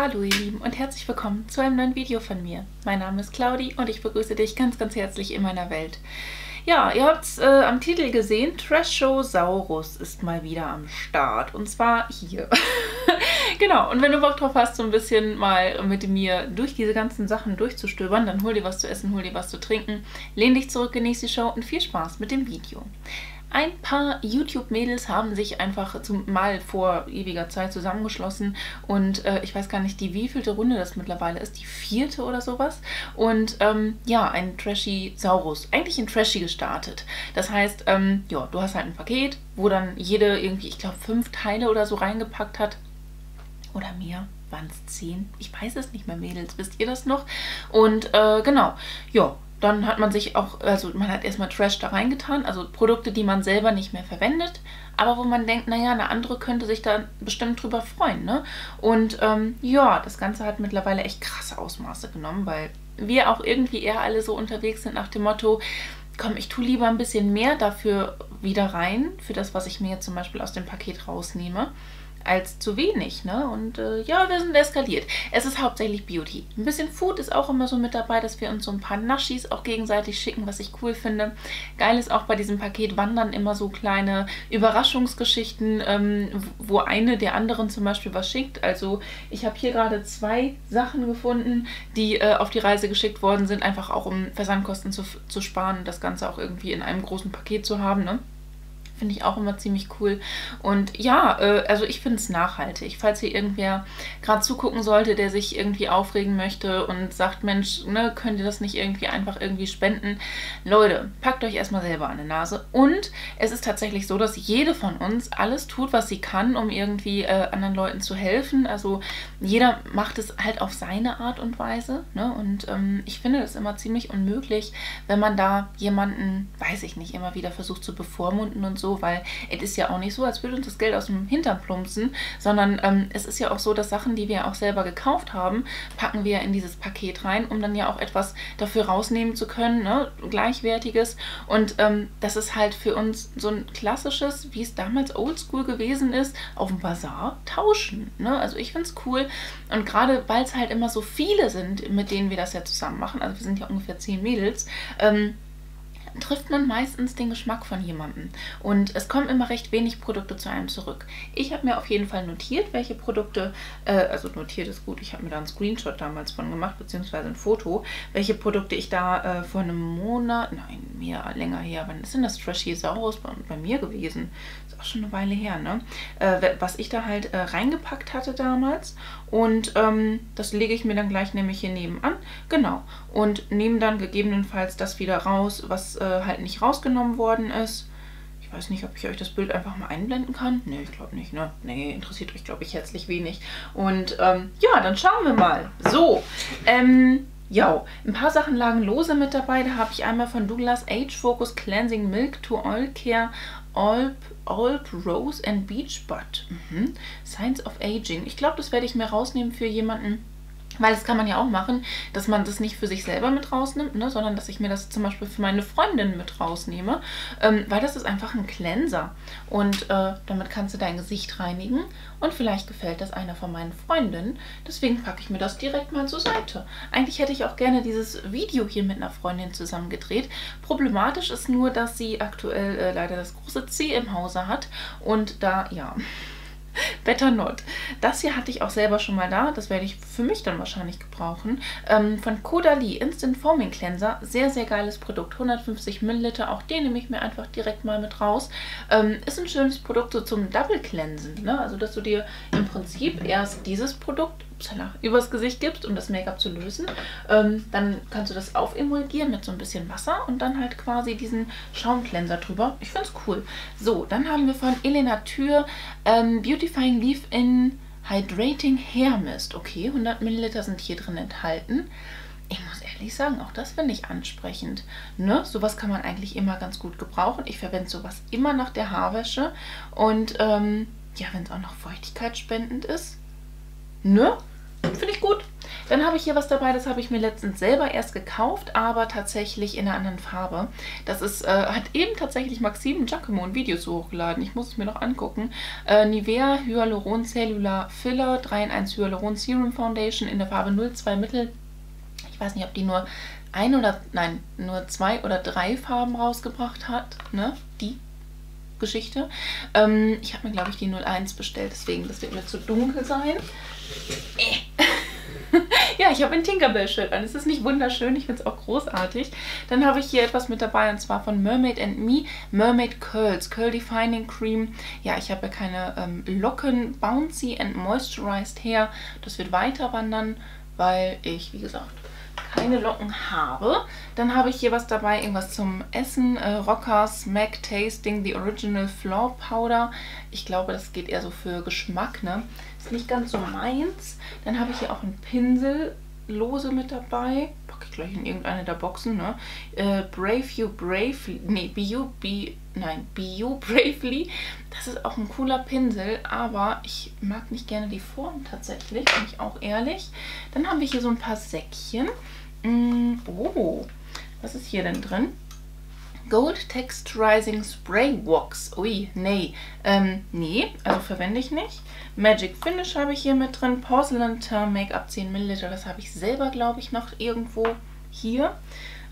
Hallo ihr Lieben und herzlich willkommen zu einem neuen Video von mir. Mein Name ist Claudi und ich begrüße dich ganz, ganz herzlich in meiner Welt. Ja, ihr habt es am Titel gesehen, Trashysaurus ist mal wieder am Start und zwar hier. Genau, und wenn du Bock drauf hast, so ein bisschen mal mit mir durch diese ganzen Sachen durchzustöbern, dann hol dir was zu essen, hol dir was zu trinken, lehn dich zurück, genieß die Show und viel Spaß mit dem Video. Ein paar YouTube-Mädels haben sich einfach mal vor ewiger Zeit zusammengeschlossen und ich weiß gar nicht, die wievielte Runde das mittlerweile ist, die 4. oder sowas. Und ja, ein Trashysaurus, eigentlich ein Trashy gestartet. Das heißt, ja, du hast halt ein Paket, wo dann jede irgendwie, ich glaube, 5 Teile oder so reingepackt hat oder mehr. Waren es 10? Ich weiß es nicht mehr, Mädels, wisst ihr das noch? Und genau, ja. Dann hat man sich auch, also man hat erstmal Trash da reingetan, also Produkte, die man selber nicht mehr verwendet, aber wo man denkt, naja, eine andere könnte sich da bestimmt drüber freuen, ne? Und ja, das Ganze hat mittlerweile echt krasse Ausmaße genommen, weil wir auch irgendwie eher alle so unterwegs sind nach dem Motto, komm, ich tue lieber ein bisschen mehr dafür wieder rein, für das, was ich mir jetzt zum Beispiel aus dem Paket rausnehme, als zu wenig, ne? Und ja, wir sind eskaliert. Es ist hauptsächlich Beauty. Ein bisschen Food ist auch immer so mit dabei, dass wir uns so ein paar Naschis auch gegenseitig schicken, was ich cool finde. Geil ist auch bei diesem Paket Wandern immer so kleine Überraschungsgeschichten, wo eine der anderen zum Beispiel was schickt. Also ich habe hier gerade 2 Sachen gefunden, die auf die Reise geschickt worden sind, einfach auch um Versandkosten zu sparen und das Ganze auch irgendwie in einem großen Paket zu haben, ne? Finde ich auch immer ziemlich cool. Und ja, also ich finde es nachhaltig. Falls hier irgendwer gerade zugucken sollte, der sich irgendwie aufregen möchte und sagt, Mensch, ne, könnt ihr das nicht irgendwie einfach irgendwie spenden? Leute, packt euch erstmal selber an die Nase. Und es ist tatsächlich so, dass jede von uns alles tut, was sie kann, um irgendwie anderen Leuten zu helfen. Also jeder macht es halt auf seine Art und Weise, ne? Und ich finde es immer ziemlich unmöglich, wenn man da jemanden, weiß ich nicht, immer wieder versucht zu bevormunden und so. Weil es ist ja auch nicht so, als würde uns das Geld aus dem Hintern plumpsen, sondern es ist ja auch so, dass Sachen, die wir auch selber gekauft haben, packen wir in dieses Paket rein, um dann ja auch etwas dafür rausnehmen zu können, ne? Gleichwertiges. Und das ist halt für uns so ein klassisches, wie es damals oldschool gewesen ist, auf dem Bazar tauschen, ne? Also ich finde es cool und gerade, weil es halt immer so viele sind, mit denen wir das ja zusammen machen, also wir sind ja ungefähr 10 Mädels, trifft man meistens den Geschmack von jemandem und es kommen immer recht wenig Produkte zu einem zurück. Ich habe mir auf jeden Fall notiert, welche Produkte, also notiert ist gut, ich habe mir da einen Screenshot damals von gemacht, beziehungsweise ein Foto, welche Produkte ich da vor einem Monat, nein, mehr, länger her, wann ist denn das Trashysaurus bei mir gewesen? Ist auch schon eine Weile her, ne? Was ich da halt reingepackt hatte damals und das lege ich mir dann gleich nämlich hier nebenan, genau, und nehme dann gegebenenfalls das wieder raus, was halt nicht rausgenommen worden ist. Ich weiß nicht, ob ich euch das Bild einfach mal einblenden kann. Ne, ich glaube nicht, ne? Ne, interessiert euch, glaube ich, herzlich wenig. Und ja, dann schauen wir mal. So, ja, ein paar Sachen lagen lose mit dabei. Da habe ich einmal von Douglas Age Focus Cleansing Milk to Oil Care Old Rose and Beach Butt. Mhm. Signs of Aging. Ich glaube, das werde ich mir rausnehmen für jemanden, weil das kann man ja auch machen, dass man das nicht für sich selber mit rausnimmt, ne, sondern dass ich mir das zum Beispiel für meine Freundin mit rausnehme, weil das ist einfach ein Cleanser und damit kannst du dein Gesicht reinigen und vielleicht gefällt das einer von meinen Freundinnen, deswegen packe ich mir das direkt mal zur Seite. Eigentlich hätte ich auch gerne dieses Video hier mit einer Freundin zusammen gedreht. Problematisch ist nur, dass sie aktuell leider das große C im Hause hat und da, ja, better not. Das hier hatte ich auch selber schon mal da. Das werde ich für mich dann wahrscheinlich gebrauchen. Von Caudalie Instant Foaming Cleanser. Sehr, sehr geiles Produkt. 150 Milliliter. Auch den nehme ich mir einfach direkt mal mit raus. Ist ein schönes Produkt so zum Double Cleansen, ne? Also, dass du dir im Prinzip erst dieses Produkt übers Gesicht gibst, um das Make-up zu lösen. Dann kannst du das aufemulgieren mit so ein bisschen Wasser und dann halt quasi diesen Schaumcleanser drüber. Ich finde es cool. So, dann haben wir von Elena Thür Beautifying Leave-In Hydrating Hair Mist. Okay, 100 Milliliter sind hier drin enthalten. Ich muss ehrlich sagen, auch das finde ich ansprechend, ne? Sowas kann man eigentlich immer ganz gut gebrauchen. Ich verwende sowas immer nach der Haarwäsche und ja, wenn es auch noch feuchtigkeitsspendend ist, ne? Finde ich gut. Dann habe ich hier was dabei, das habe ich mir letztens selber erst gekauft, aber tatsächlich in einer anderen Farbe. Das ist, hat eben tatsächlich Maxim Giacomo ein Video zu hochgeladen. Ich muss es mir noch angucken. Nivea Hyaluron Cellular Filler 3 in 1 Hyaluron Serum Foundation in der Farbe 02 Mittel. Ich weiß nicht, ob die nur zwei oder drei Farben rausgebracht hat, ne? Die Geschichte. Ich habe mir, glaube ich, die 01 bestellt, deswegen, das wird mir zu dunkel sein. Ja, ich habe ein Tinkerbell-Shirt an. Es ist nicht wunderschön, ich finde es auch großartig. Dann habe ich hier etwas mit dabei, und zwar von Mermaid and Me, Mermaid Curls, Curl Defining Cream. Ja, ich habe ja keine Locken, Bouncy and Moisturized Hair. Das wird weiter wandern, weil ich, wie gesagt, keine Locken habe. Dann habe ich hier was dabei, irgendwas zum Essen. Rockers MAC Tasting The Original Floor Powder. Ich glaube, das geht eher so für Geschmack, ne? Ist nicht ganz so meins. Dann habe ich hier auch einen Pinsel lose mit dabei. Packe ich gleich in irgendeine der Boxen, ne? Be You Bravely. Das ist auch ein cooler Pinsel, aber ich mag nicht gerne die Form tatsächlich, bin ich auch ehrlich. Dann haben wir hier so ein paar Säckchen. Oh, was ist hier denn drin? Gold Texturizing Spray Wax. Ui, nee. Nee, also verwende ich nicht. Magic Finish habe ich hier mit drin. Porcelain Term Make-up 10 ml. Das habe ich selber, glaube ich, noch irgendwo hier.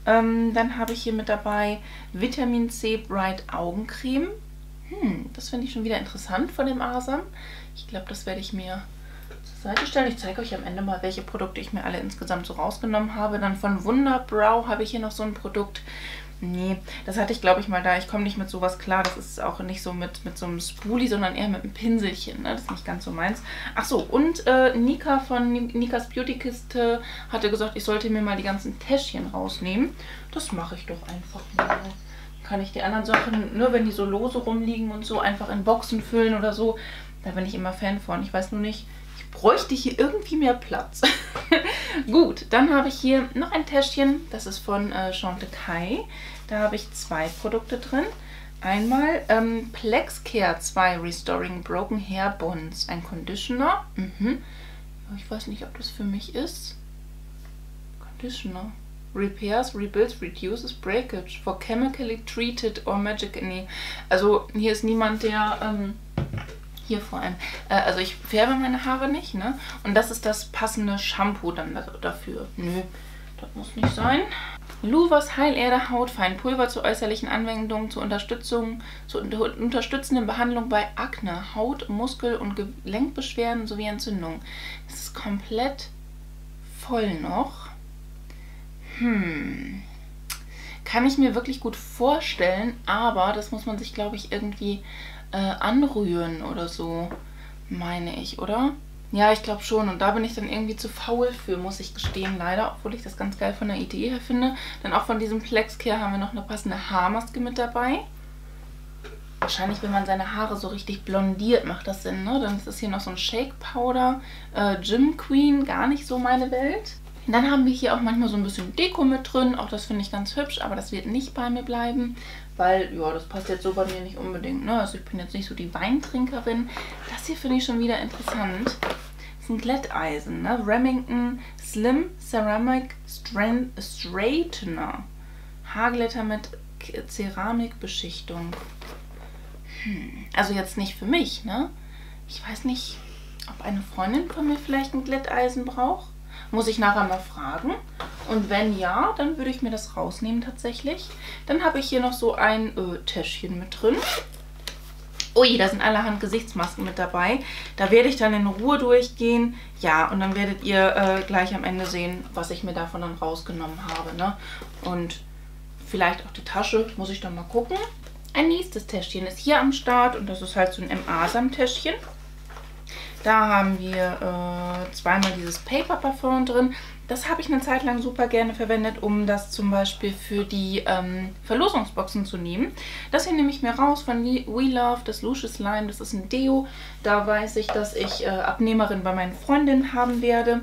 Dann habe ich hier mit dabei Vitamin C Bright Augencreme. Das finde ich schon wieder interessant von dem Asam. Ich glaube, das werde ich mir zur Seite stellen. Ich zeige euch am Ende mal, welche Produkte ich mir alle insgesamt so rausgenommen habe. Dann von Wunderbrow habe ich hier noch so ein Produkt. Nee, das hatte ich, glaube ich, mal da. Ich komme nicht mit sowas klar. Das ist auch nicht so mit so einem Spoolie, sondern eher mit einem Pinselchen. Ne? Das ist nicht ganz so meins. Achso, und Nika von Nikas Beauty-Kiste hatte gesagt, ich sollte mir mal die ganzen Täschchen rausnehmen. Das mache ich doch einfach mal. Kann ich die anderen Sachen, nur wenn die so lose rumliegen und so, einfach in Boxen füllen oder so. Da bin ich immer Fan von. Ich weiß nur nicht, ich bräuchte hier irgendwie mehr Platz. Gut, dann habe ich hier noch ein Täschchen. Das ist von Chantecaille. Da habe ich zwei Produkte drin. Einmal Plexcare 2 Restoring Broken Hair Bonds. Ein Conditioner. Ich weiß nicht, ob das für mich ist. Conditioner. Repairs, Rebuilds, Reduces, Breakage for Chemically Treated or Magic. Nee, also hier ist niemand, der... hier vor allem. Also ich färbe meine Haare nicht, ne? Und das ist das passende Shampoo dann dafür. Nö, das muss nicht sein. Louvers Heilerde Haut, Feinpulver zur äußerlichen Anwendung, zur unterstützenden Behandlung bei Akne, Haut-, Muskel- und Gelenkbeschwerden sowie Entzündungen. Das ist komplett voll noch. Kann ich mir wirklich gut vorstellen, aber das muss man sich, glaube ich, irgendwie anrühren oder so, meine ich, oder? Ja, ich glaube schon. Und da bin ich dann irgendwie zu faul für, muss ich gestehen, leider. Obwohl ich das ganz geil von der Idee her finde. Dann auch von diesem Plexcare haben wir noch eine passende Haarmaske mit dabei. Wahrscheinlich, wenn man seine Haare so richtig blondiert, macht das Sinn, ne? Dann ist das hier noch so ein Shake Powder. Gym Queen, gar nicht so meine Welt. Und dann haben wir hier auch manchmal so ein bisschen Deko mit drin. Auch das finde ich ganz hübsch, aber das wird nicht bei mir bleiben, weil, ja, das passt jetzt so bei mir nicht unbedingt. Ne? Also ich bin jetzt nicht so die Weintrinkerin. Das hier finde ich schon wieder interessant. Das ist ein Glätteisen, ne? Remington Slim Ceramic Straightener. Haarglätter mit Keramikbeschichtung. Also jetzt nicht für mich, ne? Ich weiß nicht, ob eine Freundin von mir vielleicht ein Glätteisen braucht. Muss ich nachher mal fragen. Und wenn ja, dann würde ich mir das rausnehmen tatsächlich. Dann habe ich hier noch so ein Täschchen mit drin. Ui, da sind allerhand Gesichtsmasken mit dabei. Da werde ich dann in Ruhe durchgehen. Ja, und dann werdet ihr gleich am Ende sehen, was ich mir davon dann rausgenommen habe. Ne? Und vielleicht auch die Tasche, muss ich dann mal gucken. Ein nächstes Täschchen ist hier am Start. Und das ist halt so ein MA-Sam-Täschchen. Da haben wir zweimal dieses Paper Parfum drin. Das habe ich eine Zeit lang super gerne verwendet, um das zum Beispiel für die Verlosungsboxen zu nehmen. Das hier nehme ich mir raus von We Love, das Luscious Lime. Das ist ein Deo. Da weiß ich, dass ich Abnehmerin bei meinen Freundinnen haben werde.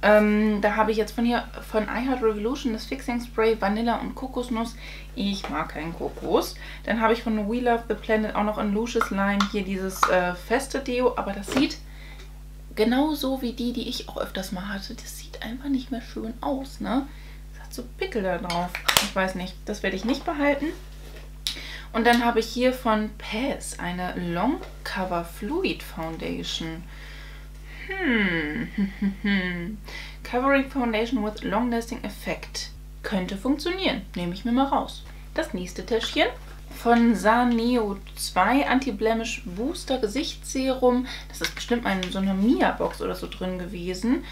Da habe ich jetzt von I Heart Revolution das Fixing Spray, Vanilla und Kokosnuss. Ich mag keinen Kokos. Dann habe ich von We Love The Planet auch noch ein Luscious Lime hier dieses feste Deo. Aber das sieht Genauso wie die, die ich auch öfters mal hatte. Das sieht einfach nicht mehr schön aus, ne? Das hat so Pickel da drauf. Ich weiß nicht, das werde ich nicht behalten. Und dann habe ich hier von Pass eine Long Cover Fluid Foundation. Covering Foundation with Long Lasting Effect. Könnte funktionieren. Nehme ich mir mal raus. Das nächste Täschchen von Saneo 2 Anti-Blemish Booster Gesichtsserum. Das ist bestimmt so eine Mia-Box oder so drin gewesen.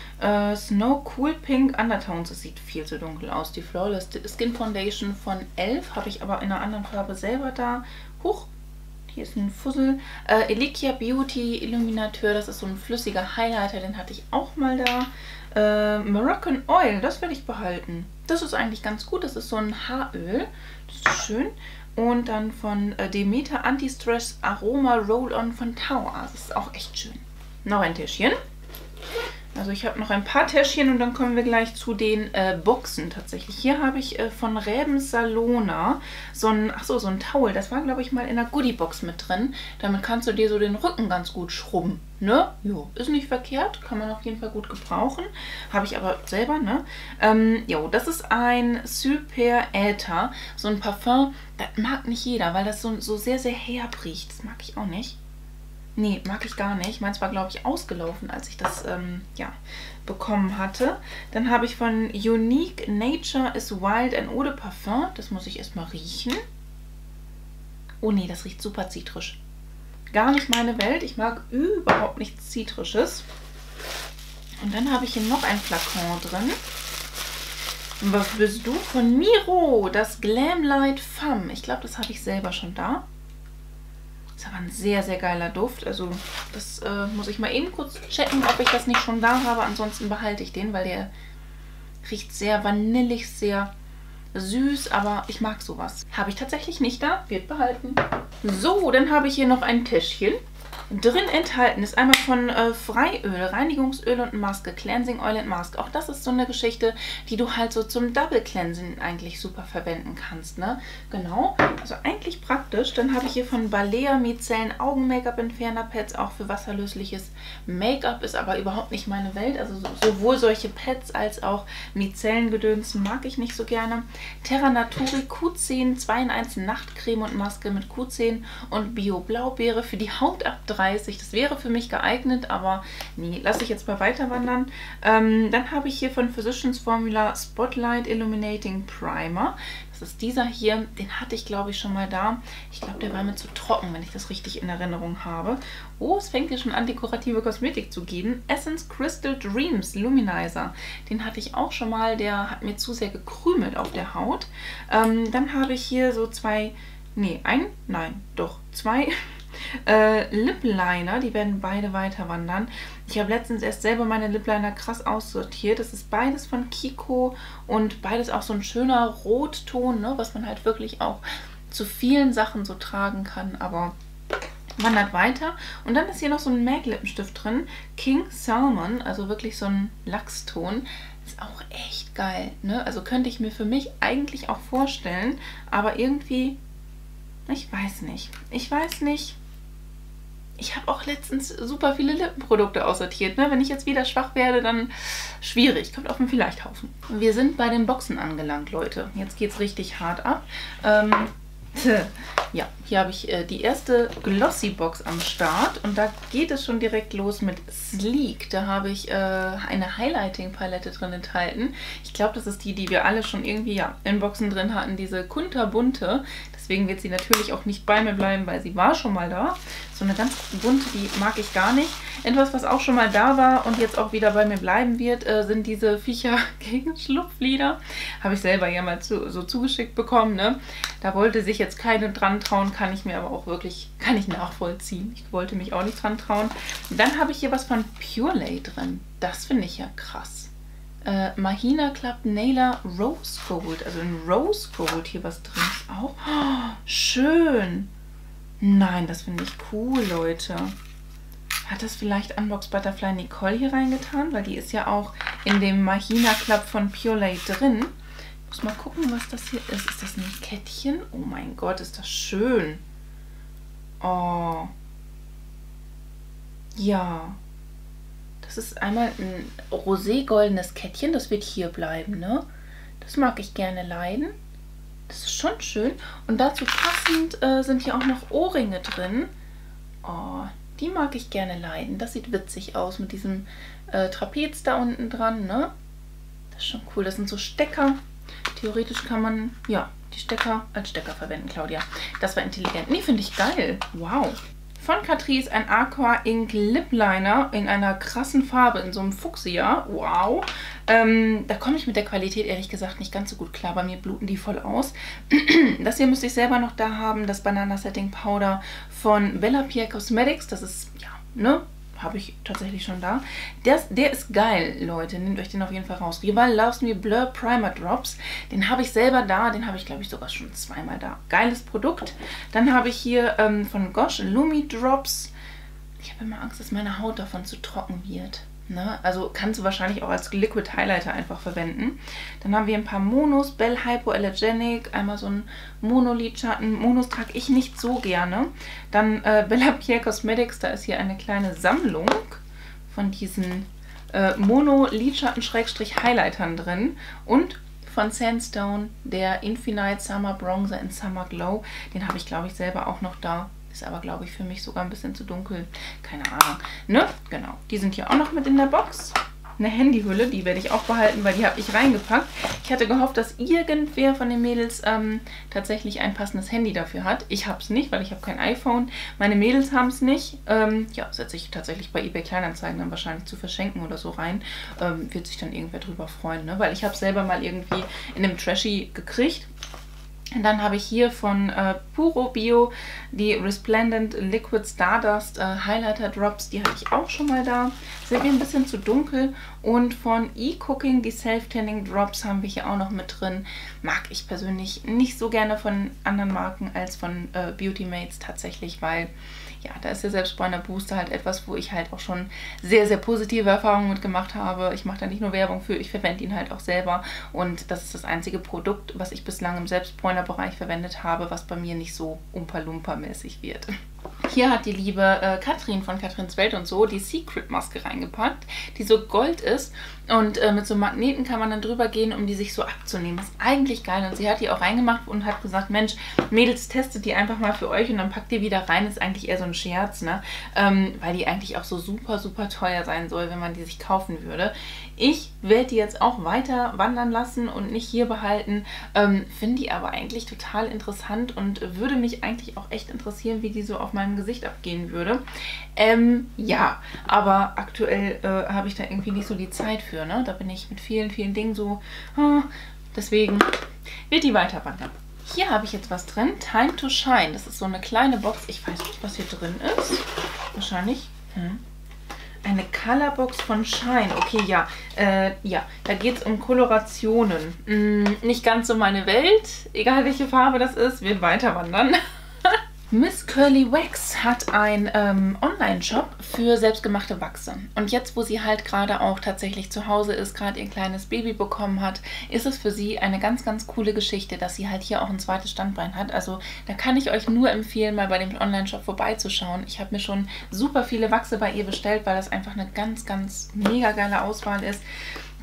Snow Cool Pink Undertones. Das sieht viel zu dunkel aus. Die Flawless Skin Foundation von ELF. Habe ich aber in einer anderen Farbe selber da. Huch, hier ist ein Fussel. Elikia Beauty Illuminateur. Das ist so ein flüssiger Highlighter. Den hatte ich auch mal da. Moroccan Oil. Das werde ich behalten. Das ist eigentlich ganz gut. Das ist so ein Haaröl. Das ist schön. Und dann von Demeter Anti-Stress Aroma Roll-On von Tauas. Das ist auch echt schön. Noch ein Täschchen. Also ich habe noch ein paar Täschchen und dann kommen wir gleich zu den Boxen tatsächlich. Hier habe ich von Räben Salona so ein Towel. Das war, glaube ich, mal in der Goodie-Box mit drin. Damit kannst du dir so den Rücken ganz gut schrubben. Ne? Jo, ist nicht verkehrt. Kann man auf jeden Fall gut gebrauchen. Habe ich aber selber, ne? Jo, das ist ein Super Äther. So ein Parfum, das mag nicht jeder, weil das so sehr, sehr herb riecht. Das mag ich auch nicht. Nee, mag ich gar nicht. Meins war, glaube ich, ausgelaufen, als ich das bekommen hatte. Dann habe ich von Unique Nature is Wild ein Eau de Parfum. Das muss ich erstmal riechen. Oh nee, das riecht super zitrisch. Gar nicht meine Welt. Ich mag überhaupt nichts Zitrisches. Und dann habe ich hier noch ein Flakon drin. Was bist du? Von Miro, das Glam Light Femme. Ich glaube, das habe ich selber schon da. Das war ein sehr, sehr geiler Duft. Also das muss ich mal eben kurz checken, ob ich das nicht schon da habe. Ansonsten behalte ich den, weil der riecht sehr vanillig, sehr süß. Aber ich mag sowas. Habe ich tatsächlich nicht da. Wird behalten. So, dann habe ich hier noch ein Täschchen. Drin enthalten ist einmal von Freiöl, Reinigungsöl und Maske, Cleansing Oil und Maske. Auch das ist so eine Geschichte, die du halt so zum Double Cleansing eigentlich super verwenden kannst, ne? Genau, also eigentlich praktisch. Dann habe ich hier von Balea Micellen Augen-Make-up-Entferner-Pads, auch für wasserlösliches Make-up, ist aber überhaupt nicht meine Welt. Also sowohl solche Pads als auch Micellengedöns mag ich nicht so gerne. Terra Naturi Q10 2 in 1 Nachtcreme und Maske mit Q10 und Bio-Blaubeere für die Haut ab 30. Das wäre für mich geeignet, aber nee, lasse ich jetzt mal weiter wandern. Dann habe ich hier von Physicians Formula Spotlight Illuminating Primer. Das ist dieser hier. Den hatte ich, glaube ich, schon mal da. Ich glaube, der war mir zu trocken, wenn ich das richtig in Erinnerung habe. Oh, es fängt hier schon an, dekorative Kosmetik zu geben. Essence Crystal Dreams Luminizer. Den hatte ich auch schon mal. Der hat mir zu sehr gekrümelt auf der Haut. Dann habe ich hier so zwei Lip Liner, die werden beide weiter wandern. Ich habe letztens erst selber meine Lip Liner krass aussortiert. Das ist beides von Kiko und beides auch so ein schöner Rotton, ne, was man halt wirklich auch zu vielen Sachen so tragen kann, aber wandert weiter. Und dann ist hier noch so ein MAC Lippenstift drin, King Salmon, also wirklich so ein Lachston. Ist auch echt geil, ne? Also könnte ich mir für mich eigentlich auch vorstellen, aber irgendwie, ich weiß nicht. Ich habe auch letztens super viele Lippenprodukte aussortiert. Ne? Wenn ich jetzt wieder schwach werde, dann schwierig. Kommt auf den Vielleichthaufen. Wir sind bei den Boxen angelangt, Leute. Jetzt geht's richtig hart ab. Ja, hier habe ich die erste Glossy Box am Start und da geht es schon direkt los mit Sleek. Da habe ich eine Highlighting-Palette drin enthalten. Ich glaube, das ist die, die wir alle schon irgendwie in Boxen drin hatten, diese kunterbunte. Deswegen wird sie natürlich auch nicht bei mir bleiben, weil sie war schon mal da. So eine ganz bunte, die mag ich gar nicht. Etwas, was auch schon mal da war und jetzt auch wieder bei mir bleiben wird, sind diese Viecher gegen Schlupflider. Habe ich selber ja mal so zugeschickt bekommen, ne? Da wollte sich jetzt keine dran trauen, kann ich mir aber auch wirklich, kann ich nachvollziehen. Ich wollte mich auch nicht dran trauen. Dann habe ich hier was von Pure Lay drin. Das finde ich ja krass. Mahina Club Naylor Rose Gold. Also in Rose Gold hier was drin ist auch. Oh, schön. Nein, das finde ich cool, Leute. Hat das vielleicht Unbox Butterfly Nicole hier reingetan? Weil die ist ja auch in dem Mahina Club von Pure Lay drin. Ich muss mal gucken, was das hier ist. Ist das ein Kettchen? Oh mein Gott, ist das schön. Oh. Ja. Das ist einmal ein rosé-goldenes Kettchen. Das wird hier bleiben, ne? Das mag ich gerne leiden. Das ist schon schön. Und dazu passend sind hier auch noch Ohrringe drin. Oh, die mag ich gerne leiden. Das sieht witzig aus mit diesem Trapez da unten dran, ne? Das ist schon cool. Das sind so Stecker. Theoretisch kann man, ja, die Stecker als Stecker verwenden, Claudia. Das war intelligent. Nee, finde ich geil. Wow. Von Catrice ein Aqua Ink Lip Liner in einer krassen Farbe, in so einem Fuchsia. Wow. Da komme ich mit der Qualität ehrlich gesagt nicht ganz so gut klar. Bei mir bluten die voll aus. Das hier müsste ich selber noch da haben. Das Banana Setting Powder von Bella Pierre Cosmetics. Das ist, ja, ne? Habe ich tatsächlich schon da. Der ist geil, Leute. Nehmt euch den auf jeden Fall raus. Rival Loves Me Blur Primer Drops. Den habe ich selber da. Den habe ich, glaube ich, sogar schon zweimal da. Geiles Produkt. Dann habe ich hier von Gosh Lumi Drops. Ich habe immer Angst, dass meine Haut davon zu trocken wird. Ne? Also kannst du wahrscheinlich auch als Liquid Highlighter einfach verwenden. Dann haben wir ein paar Monos. Bell Hypoallergenic. Einmal so ein Monolidschatten. Monos trage ich nicht so gerne. Dann Bella Pierre Cosmetics. Da ist hier eine kleine Sammlung von diesen Mono-Lidschatten-Highlightern drin. Und von Sandstone der Infinite Summer Bronzer in Summer Glow. Den habe ich, glaube ich, selber auch noch da. Ist aber, glaube ich, für mich sogar ein bisschen zu dunkel. Keine Ahnung. Ne? Genau. Die sind hier auch noch mit in der Box. Eine Handyhülle, die werde ich auch behalten, weil die habe ich reingepackt. Ich hatte gehofft, dass irgendwer von den Mädels tatsächlich ein passendes Handy dafür hat. Ich habe es nicht, weil ich habe kein iPhone. Meine Mädels haben es nicht. Ja, setze ich tatsächlich bei eBay Kleinanzeigen dann wahrscheinlich zu verschenken oder so rein. Wird sich dann irgendwer drüber freuen, ne? Weil ich habe es selber mal irgendwie in einem Trashy gekriegt. Und dann habe ich hier von Puro Bio die Resplendent Liquid Stardust Highlighter Drops. Die hatte ich auch schon mal da. Sind mir ein bisschen zu dunkel. Und von E-Cooking die Self-Tanning Drops haben wir hier auch noch mit drin. Mag ich persönlich nicht so gerne von anderen Marken als von Beauty Mates tatsächlich, weil ja, da ist der Selbstbräuner Booster halt etwas, wo ich halt auch schon sehr, sehr positive Erfahrungen mit gemacht habe. Ich mache da nicht nur Werbung für, ich verwende ihn halt auch selber. Und das ist das einzige Produkt, was ich bislang im Selbstbräuner-Bereich verwendet habe, was bei mir nicht so umpa-lumpa-mäßig wird. Hier hat die liebe Katrin von Katrins Welt und so die Secret-Maske reingepackt, die so gold ist. Und mit so Magneten kann man dann drüber gehen, um die sich so abzunehmen. Das ist eigentlich geil. Und sie hat die auch reingemacht und hat gesagt, Mensch, Mädels, testet die einfach mal für euch und dann packt ihr wieder rein. Ist eigentlich eher so ein Scherz, ne? Weil die eigentlich auch so super, super teuer sein soll, wenn man die sich kaufen würde. Ich werde die jetzt auch weiter wandern lassen und nicht hier behalten. Finde die aber eigentlich total interessant und würde mich eigentlich auch echt interessieren, wie die so auf meinem Gesicht abgehen würde. Ja, aber aktuell habe ich da irgendwie nicht so die Zeit für. Ne? Da bin ich mit vielen, vielen Dingen so, deswegen wird die weiter wandern. Hier habe ich jetzt was drin, Time to Shine. Das ist so eine kleine Box, ich weiß nicht, was hier drin ist. Wahrscheinlich, eine Colorbox von Shine. Okay, ja, da geht es um Kolorationen. Nicht ganz so meine Welt, egal welche Farbe das ist, wird weiter wandern. Miss Curly Wax hat einen Online-Shop für selbstgemachte Wachse. Und jetzt, wo sie halt gerade auch tatsächlich zu Hause ist, gerade ihr kleines Baby bekommen hat, ist es für sie eine ganz, ganz coole Geschichte, dass sie halt hier auch ein zweites Standbein hat. Also da kann ich euch nur empfehlen, mal bei dem Online-Shop vorbeizuschauen. Ich habe mir schon super viele Wachse bei ihr bestellt, weil das einfach eine ganz, ganz mega geile Auswahl ist.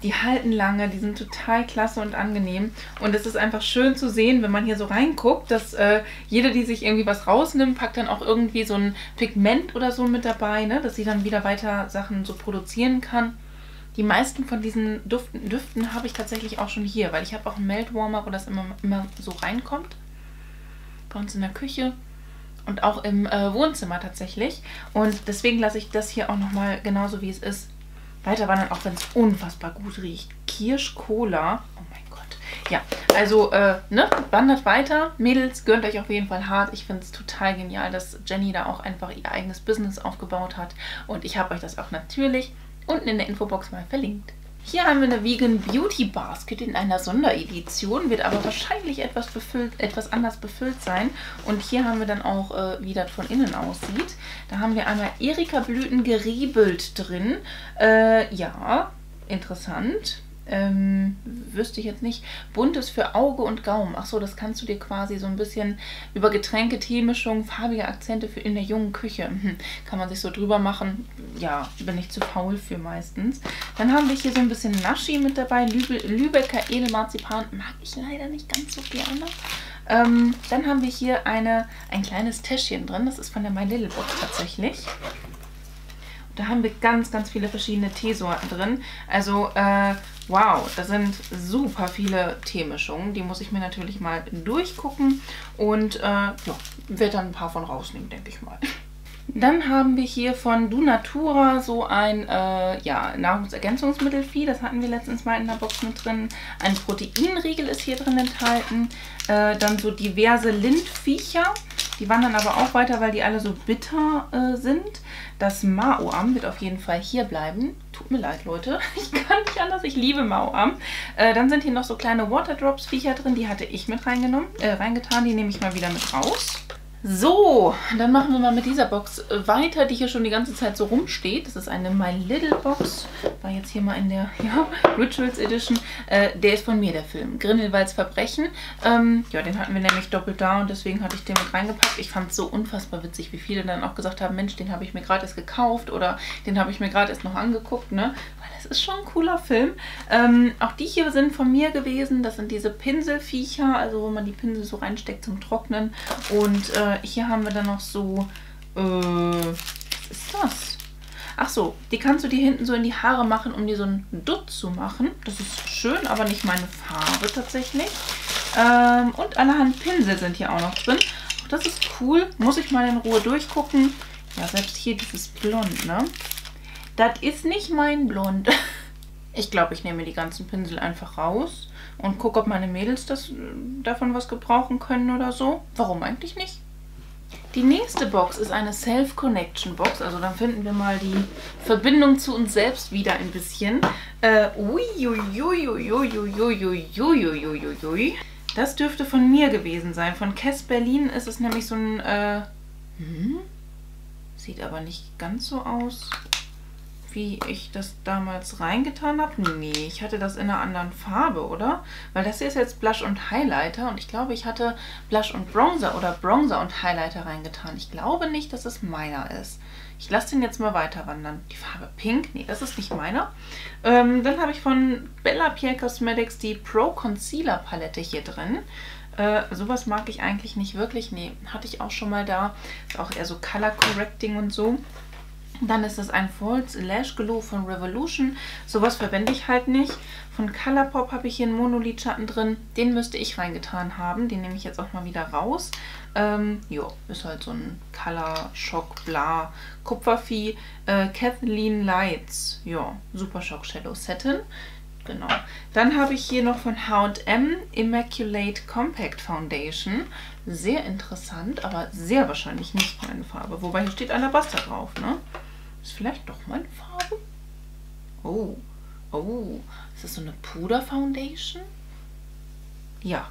Die halten lange, die sind total klasse und angenehm. Und es ist einfach schön zu sehen, wenn man hier so reinguckt, dass jeder, die sich irgendwie was rausnimmt, packt dann auch irgendwie so ein Pigment oder so mit dabei, ne? Dass sie dann wieder weiter Sachen so produzieren kann. Die meisten von diesen Düften habe ich tatsächlich auch schon hier, weil ich habe auch einen Meltwarmer, wo das immer so reinkommt. Bei uns in der Küche. Und auch im Wohnzimmer tatsächlich. Und deswegen lasse ich das hier auch nochmal genauso, wie es ist, weiter wandern, auch wenn es unfassbar gut riecht. Kirschcola. Oh mein Gott. Ja, also, ne, wandert weiter. Mädels, gönnt euch auf jeden Fall hart. Ich finde es total genial, dass Jenny da auch einfach ihr eigenes Business aufgebaut hat. Und ich habe euch das auch natürlich unten in der Infobox mal verlinkt. Hier haben wir eine Vegan Beauty Basket in einer Sonderedition, wird aber wahrscheinlich etwas anders befüllt sein. Und hier haben wir dann auch, wie das von innen aussieht. Da haben wir einmal Erika-Blüten geriebelt drin. Ja, interessant. Wüsste ich jetzt nicht. Bunt ist für Auge und Gaumen. Achso, das kannst du dir quasi so ein bisschen über Getränke, Teemischung, farbige Akzente für in der jungen Küche. Kann man sich so drüber machen. Ja, bin ich zu faul für meistens. Dann haben wir hier so ein bisschen Naschi mit dabei. Lübecker Edelmarzipan. Mag ich leider nicht ganz so gerne. Dann haben wir hier ein kleines Täschchen drin. Das ist von der My Little Box tatsächlich. Und da haben wir ganz, ganz viele verschiedene Teesorten drin. Also, wow, da sind super viele Teemischungen. Die muss ich mir natürlich mal durchgucken und ja, werde dann ein paar von rausnehmen, denke ich mal. Dann haben wir hier von Du Natura so ein ja, Nahrungsergänzungsmittelvieh. Das hatten wir letztens mal in der Box mit drin. Ein Proteinriegel ist hier drin enthalten. Dann so diverse Lindviecher. Die wandern aber auch weiter, weil die alle so bitter sind. Das Maoam wird auf jeden Fall hier bleiben. Tut mir leid, Leute. Ich kann nicht anders. Ich liebe Maoam. Dann sind hier noch so kleine Waterdrops-Viecher drin. Die hatte ich mit reingetan. Die nehme ich mal wieder mit raus. So, dann machen wir mal mit dieser Box weiter, die hier schon die ganze Zeit so rumsteht. Das ist eine My Little Box, war jetzt hier mal in der Rituals Edition. Der ist von mir, der Film, Grindelwalds Verbrechen. Ja, den hatten wir nämlich doppelt da und deswegen hatte ich den mit reingepackt. Ich fand es so unfassbar witzig, wie viele dann auch gesagt haben, Mensch, den habe ich mir gerade erst gekauft oder den habe ich mir gerade erst noch angeguckt, ne? Weil das ist schon ein cooler Film. Auch die hier sind von mir gewesen. Das sind diese Pinselviecher, also wo man die Pinsel so reinsteckt zum Trocknen. Und hier haben wir dann noch so, was ist das? Ach so, die kannst du dir hinten so in die Haare machen, um dir so einen Dutt zu machen. Das ist schön, aber nicht meine Farbe tatsächlich. Und allerhand Pinsel sind hier auch noch drin. Auch das ist cool, muss ich mal in Ruhe durchgucken. Ja, selbst hier dieses Blond, ne? Das ist nicht mein Blond. Ich glaube, ich nehme die ganzen Pinsel einfach raus und gucke, ob meine Mädels davon was gebrauchen können oder so. Warum eigentlich nicht? Die nächste Box ist eine Self-Connection-Box. Also dann finden wir mal die Verbindung zu uns selbst wieder ein bisschen. Das dürfte von mir gewesen sein. Von Cass Berlin ist es nämlich so ein... Sieht aber nicht ganz so aus, wie ich das damals reingetan habe. Nee, ich hatte das in einer anderen Farbe, oder? Weil das hier ist jetzt Blush und Highlighter und ich glaube, ich hatte Blush und Bronzer oder Bronzer und Highlighter reingetan. Ich glaube nicht, dass es meiner ist. Ich lasse den jetzt mal weiter wandern. Die Farbe Pink? Nee, das ist nicht meiner. Dann habe ich von Bella Pierre Cosmetics die Pro Concealer Palette hier drin. Sowas mag ich eigentlich nicht wirklich. Nee, hatte ich auch schon mal da. Ist auch eher so Color Correcting und so. Dann ist das ein False Lash Glow von Revolution. Sowas verwende ich halt nicht. Von Colourpop habe ich hier einen Monolid-Schatten drin. Den müsste ich reingetan haben. Den nehme ich jetzt auch mal wieder raus. Jo, ist halt so ein Color Shock Bla Kupfervieh. Kathleen Lights. Ja, Super Shock Shadow Satin. Genau. Dann habe ich hier noch von H&M Immaculate Compact Foundation. Sehr interessant, aber sehr wahrscheinlich nicht meine Farbe. Wobei hier steht Alabaster drauf, ne? Ist vielleicht doch meine Farbe? Oh, oh. Ist das so eine Puder-Foundation? Ja.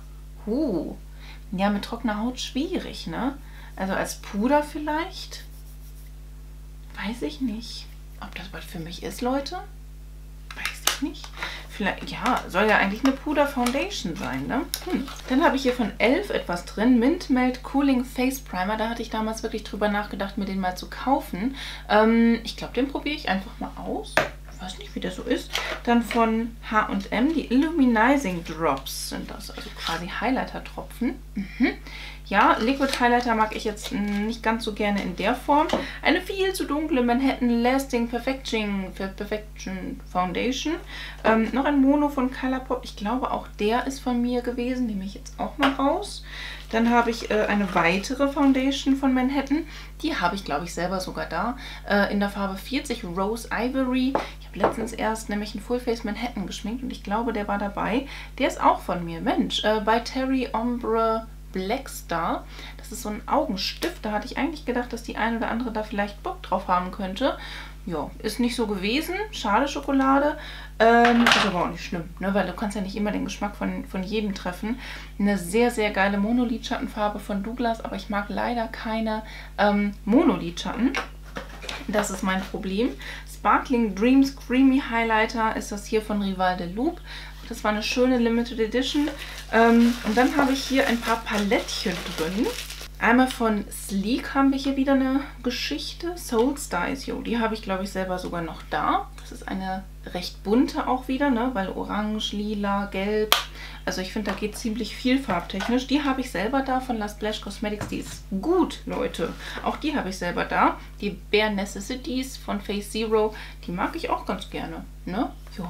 Ja, mit trockener Haut schwierig, ne? Also als Puder vielleicht? Weiß ich nicht. Ob das was für mich ist, Leute? Weiß ich nicht. Vielleicht, ja, soll ja eigentlich eine Puder-Foundation sein, ne? Dann habe ich hier von ELF etwas drin. Mint Melt Cooling Face Primer. Da hatte ich damals wirklich drüber nachgedacht, mir den mal zu kaufen. Ich glaube, den probiere ich einfach mal aus. Ich weiß nicht, wie der so ist. Dann von H&M die Illuminizing Drops sind das. Also quasi Highlighter-Tropfen. Ja, Liquid Highlighter mag ich jetzt nicht ganz so gerne in der Form. Eine viel zu dunkle Manhattan Lasting Perfection Foundation. Noch ein Mono von Colourpop. Ich glaube, auch der ist von mir gewesen. Nehme ich jetzt auch mal raus. Dann habe ich eine weitere Foundation von Manhattan. Die habe ich, glaube ich, selber sogar da. In der Farbe 40 Rose Ivory. Ich habe letztens erst nämlich einen Full Face Manhattan geschminkt und ich glaube, der war dabei. Der ist auch von mir. Mensch, bei Terry Ombre Black Star. Das ist so ein Augenstift. Da hatte ich eigentlich gedacht, dass die eine oder andere da vielleicht Bock drauf haben könnte. Ja, ist nicht so gewesen. Schade, Schokolade. Ist aber auch nicht schlimm, ne? Weil du kannst ja nicht immer den Geschmack von jedem treffen. Eine sehr, sehr geile Monolid-Schattenfarbe von Douglas, aber ich mag leider keine Monolid-Schatten. Das ist mein Problem. Sparkling Dreams Creamy Highlighter ist das hier von Rival de Loup. Das war eine schöne Limited Edition. Und dann habe ich hier ein paar Palettchen drin. Einmal von Sleek haben wir hier wieder eine Geschichte. Soul Styles, jo, die habe ich, glaube ich, selber sogar noch da. Das ist eine recht bunte auch wieder, ne? Weil orange, lila, gelb. Also ich finde, da geht ziemlich viel farbtechnisch. Die habe ich selber da von La Splash Cosmetics. Die ist gut, Leute. Auch die habe ich selber da. Die Bare Necessities von Face Zero, die mag ich auch ganz gerne, ne? Jo.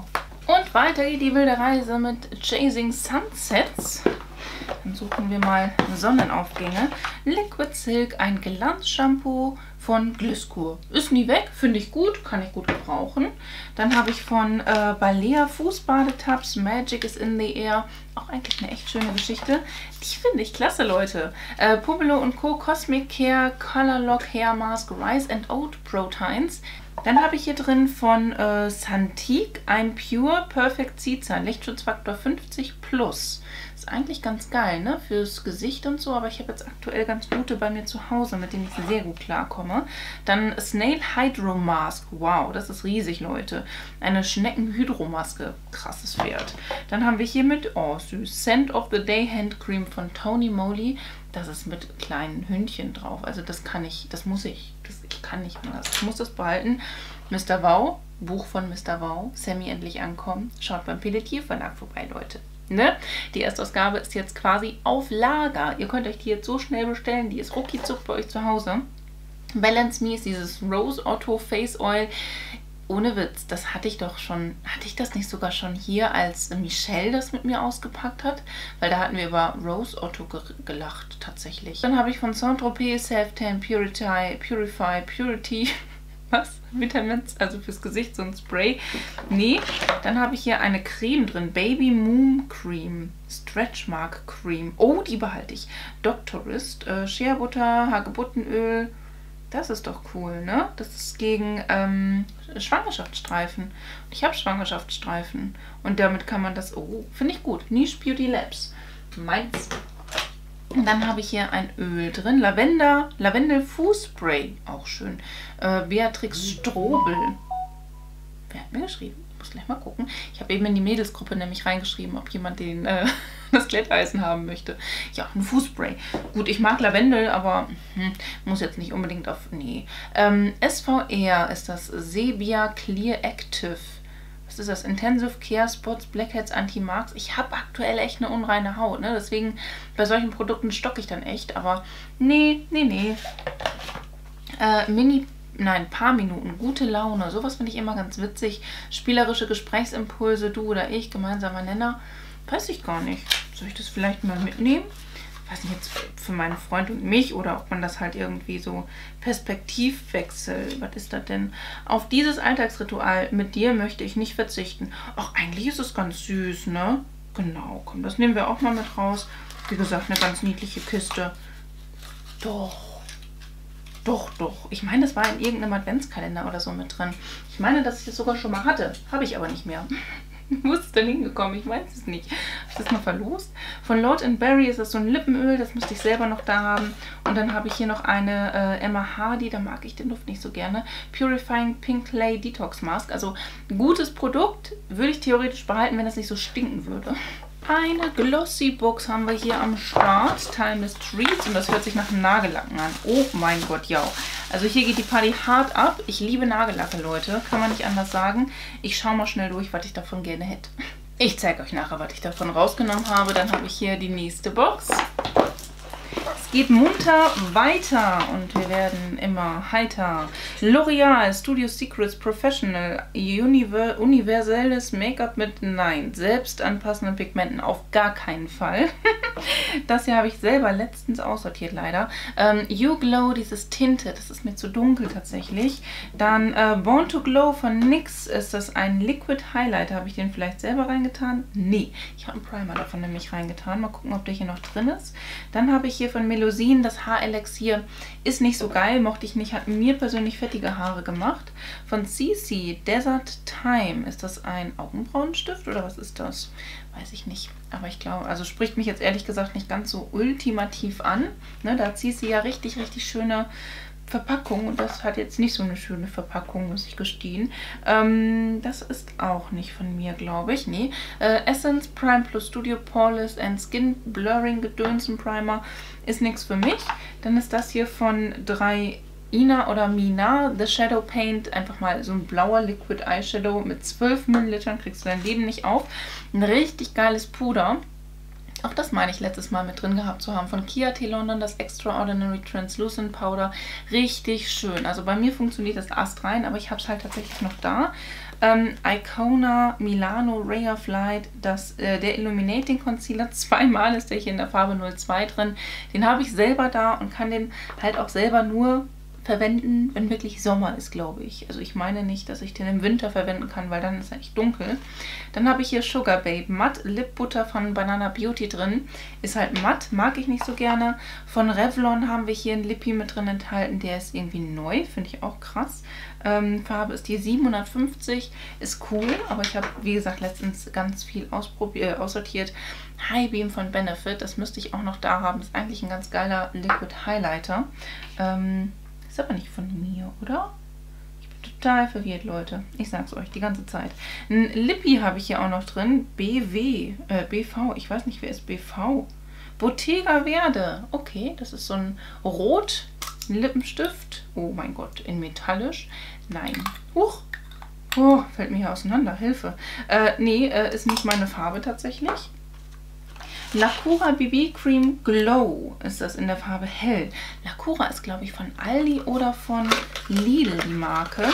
Und weiter geht die wilde Reise mit Chasing Sunsets. Dann suchen wir mal Sonnenaufgänge. Liquid Silk, ein Glanzshampoo von Gliscour. Ist nie weg, finde ich gut, kann ich gut gebrauchen. Dann habe ich von Balea Fußbadetabs, Magic is in the Air. Auch eigentlich eine echt schöne Geschichte. Die finde ich klasse, Leute. Pubelo & Co. Cosmic Care, Color Lock Hair Mask, Rice and Oat Proteins. Dann habe ich hier drin von Santique ein Pure Perfect Seed, Lichtschutzfaktor 50+. Ist eigentlich ganz geil, ne? Fürs Gesicht und so, aber ich habe jetzt aktuell ganz gute bei mir zu Hause, mit denen ich sehr gut klarkomme. Dann Snail Hydro Mask. Wow, das ist riesig, Leute. Eine Schneckenhydromaske. Krasses Pferd. Dann haben wir hier mit, oh süß, Scent of the Day Handcreme von Tony Moly. Das ist mit kleinen Hündchen drauf. Also das kann ich, das muss ich. Ich kann nicht anders. Ich muss das behalten. Mr. Wow, Buch von Mr. Wow. Sammy endlich ankommen. Schaut beim Pelletier Verlag vorbei, Leute. Ne? Die Erstausgabe ist jetzt quasi auf Lager. Ihr könnt euch die jetzt so schnell bestellen. Die ist ruckizuck bei euch zu Hause. Balance Me ist dieses Rose Otto Face Oil. Ohne Witz, das hatte ich doch schon, hatte ich das nicht sogar schon hier, als Michelle das mit mir ausgepackt hat? Weil da hatten wir über Rose Otto gelacht, tatsächlich. Dann habe ich von Saint-Tropez Self-Tan Purity, was? Vitamin, also fürs Gesicht so ein Spray. Nee, dann habe ich hier eine Creme drin, Baby Moon Cream, Stretchmark Cream. Oh, die behalte ich. Doctorist, Shea Butter, Hagebuttenöl. Das ist doch cool, ne? Das ist gegen Schwangerschaftsstreifen. Ich habe Schwangerschaftsstreifen. Und damit kann man das... Oh, finde ich gut. Niche Beauty Labs. Meins. Und dann habe ich hier ein Öl drin. Lavendel Fußspray. Auch schön. Beatrix Strobel. Wer hat mir geschrieben? Ich muss gleich mal gucken. Ich habe eben in die Mädelsgruppe nämlich reingeschrieben, ob jemand den das Glätteisen haben möchte. Ja, ein Fußspray. Gut, ich mag Lavendel, aber muss jetzt nicht unbedingt auf... Nee. SVR ist das Sebia Clear Active. Was ist das? Intensive Care Spots, Blackheads, Anti-Marks. Ich habe aktuell echt eine unreine Haut, ne? Deswegen, bei solchen Produkten stocke ich dann echt, aber nee. Paar Minuten, gute Laune. Sowas finde ich immer ganz witzig. Spielerische Gesprächsimpulse, du oder ich, gemeinsamer Nenner. Weiß ich gar nicht. Soll ich das vielleicht mal mitnehmen? Weiß nicht, jetzt für meinen Freund und mich oder ob man das halt irgendwie so Perspektivwechsel, was ist das denn? Auf dieses Alltagsritual mit dir möchte ich nicht verzichten. Ach, eigentlich ist es ganz süß, ne? Genau, komm, das nehmen wir auch mal mit raus. Wie gesagt, eine ganz niedliche Kiste. Doch. Ich meine, das war in irgendeinem Adventskalender oder so mit drin. Ich meine, dass ich das sogar schon mal hatte. Habe ich aber nicht mehr. Wo ist es denn hingekommen? Ich weiß es nicht. Habe ich das mal verlost? Von Lord & Berry ist das so ein Lippenöl. Das müsste ich selber noch da haben. Und dann habe ich hier noch eine Emma Hardy. Da mag ich den Duft nicht so gerne. Purifying Pink Lay Detox Mask. Also ein gutes Produkt. Würde ich theoretisch behalten, wenn das nicht so stinken würde. Eine Glossy Box haben wir hier am Start. Timeless Treats. Und das hört sich nach einem Nagellacken an. Oh mein Gott, ja. Also hier geht die Party hart ab. Ich liebe Nagellacke, Leute. Kann man nicht anders sagen. Ich schaue mal schnell durch, was ich davon gerne hätte. Ich zeige euch nachher, was ich davon rausgenommen habe. Dann habe ich hier die nächste Box. Es geht munter weiter und wir werden immer heiter. L'Oreal Studio Secrets Professional universelles Make-up mit, nein, selbst anpassenden Pigmenten. Auf gar keinen Fall. Das hier habe ich selber letztens aussortiert, leider. You Glow, dieses Tinte, das ist mir zu dunkel tatsächlich. Dann Born to Glow von NYX, ist das ein Liquid Highlighter. Habe ich den vielleicht selber reingetan? Nee, ich habe einen Primer davon nämlich reingetan. Mal gucken, ob der hier noch drin ist. Dann habe ich hier von Melusine das Haarelixier. Ist nicht so geil, mochte ich nicht. Hat mir persönlich fettige Haare gemacht. Von CC Desert Time. Ist das ein Augenbrauenstift oder was ist das? Weiß ich nicht. Aber ich glaube, also spricht mich jetzt ehrlich gesagt nicht ganz so ultimativ an. Ne, da zieht sie ja richtig schöne Verpackung, und das hat jetzt nicht so eine schöne Verpackung, muss ich gestehen. Das ist auch nicht von mir, glaube ich. Nee. Essence Prime Plus Studio Poreless and Skin Blurring Gedönsen Primer ist nichts für mich. Dann ist das hier von 3INA oder Mina, The Shadow Paint, einfach mal so ein blauer Liquid Eyeshadow mit 12 Millilitern, kriegst du dein Leben nicht auf. Ein richtig geiles Puder. Auch das meine ich letztes Mal mit drin gehabt zu haben. Von Kia T. London, das Extraordinary Translucent Powder. Richtig schön. Also bei mir funktioniert das astrein, aber ich habe es halt tatsächlich noch da. Icona Milano Ray of Light, der Illuminating Concealer. Zweimal ist der hier in der Farbe 02 drin. Den habe ich selber da und kann den halt auch selber nur verwenden, wenn wirklich Sommer ist, glaube ich. Also ich meine nicht, dass ich den im Winter verwenden kann, weil dann ist er echt dunkel. Dann habe ich hier Sugar Babe Matt Lip Butter von Banana Beauty drin. Ist halt matt, mag ich nicht so gerne. Von Revlon haben wir hier einen Lippi mit drin enthalten. Der ist irgendwie neu, finde ich auch krass. Farbe ist die 750, ist cool, aber ich habe, wie gesagt, letztens ganz viel aussortiert. High Beam von Benefit, das müsste ich auch noch da haben. Ist eigentlich ein ganz geiler Liquid Highlighter. Ist aber nicht von mir, oder? Ich bin total verwirrt, Leute. Ich sag's euch die ganze Zeit. Ein Lippi habe ich hier auch noch drin. BV. Ich weiß nicht, wer ist BV. Bottega Verde. Okay, das ist so ein Rot. Ein Lippenstift. Oh mein Gott, in metallisch. Nein. Huch. Oh, fällt mir hier auseinander. Hilfe. Ist nicht meine Farbe tatsächlich. Lacura BB Cream Glow ist das in der Farbe hell. Lacura ist, glaube ich, von Aldi oder von Lidl die Marke.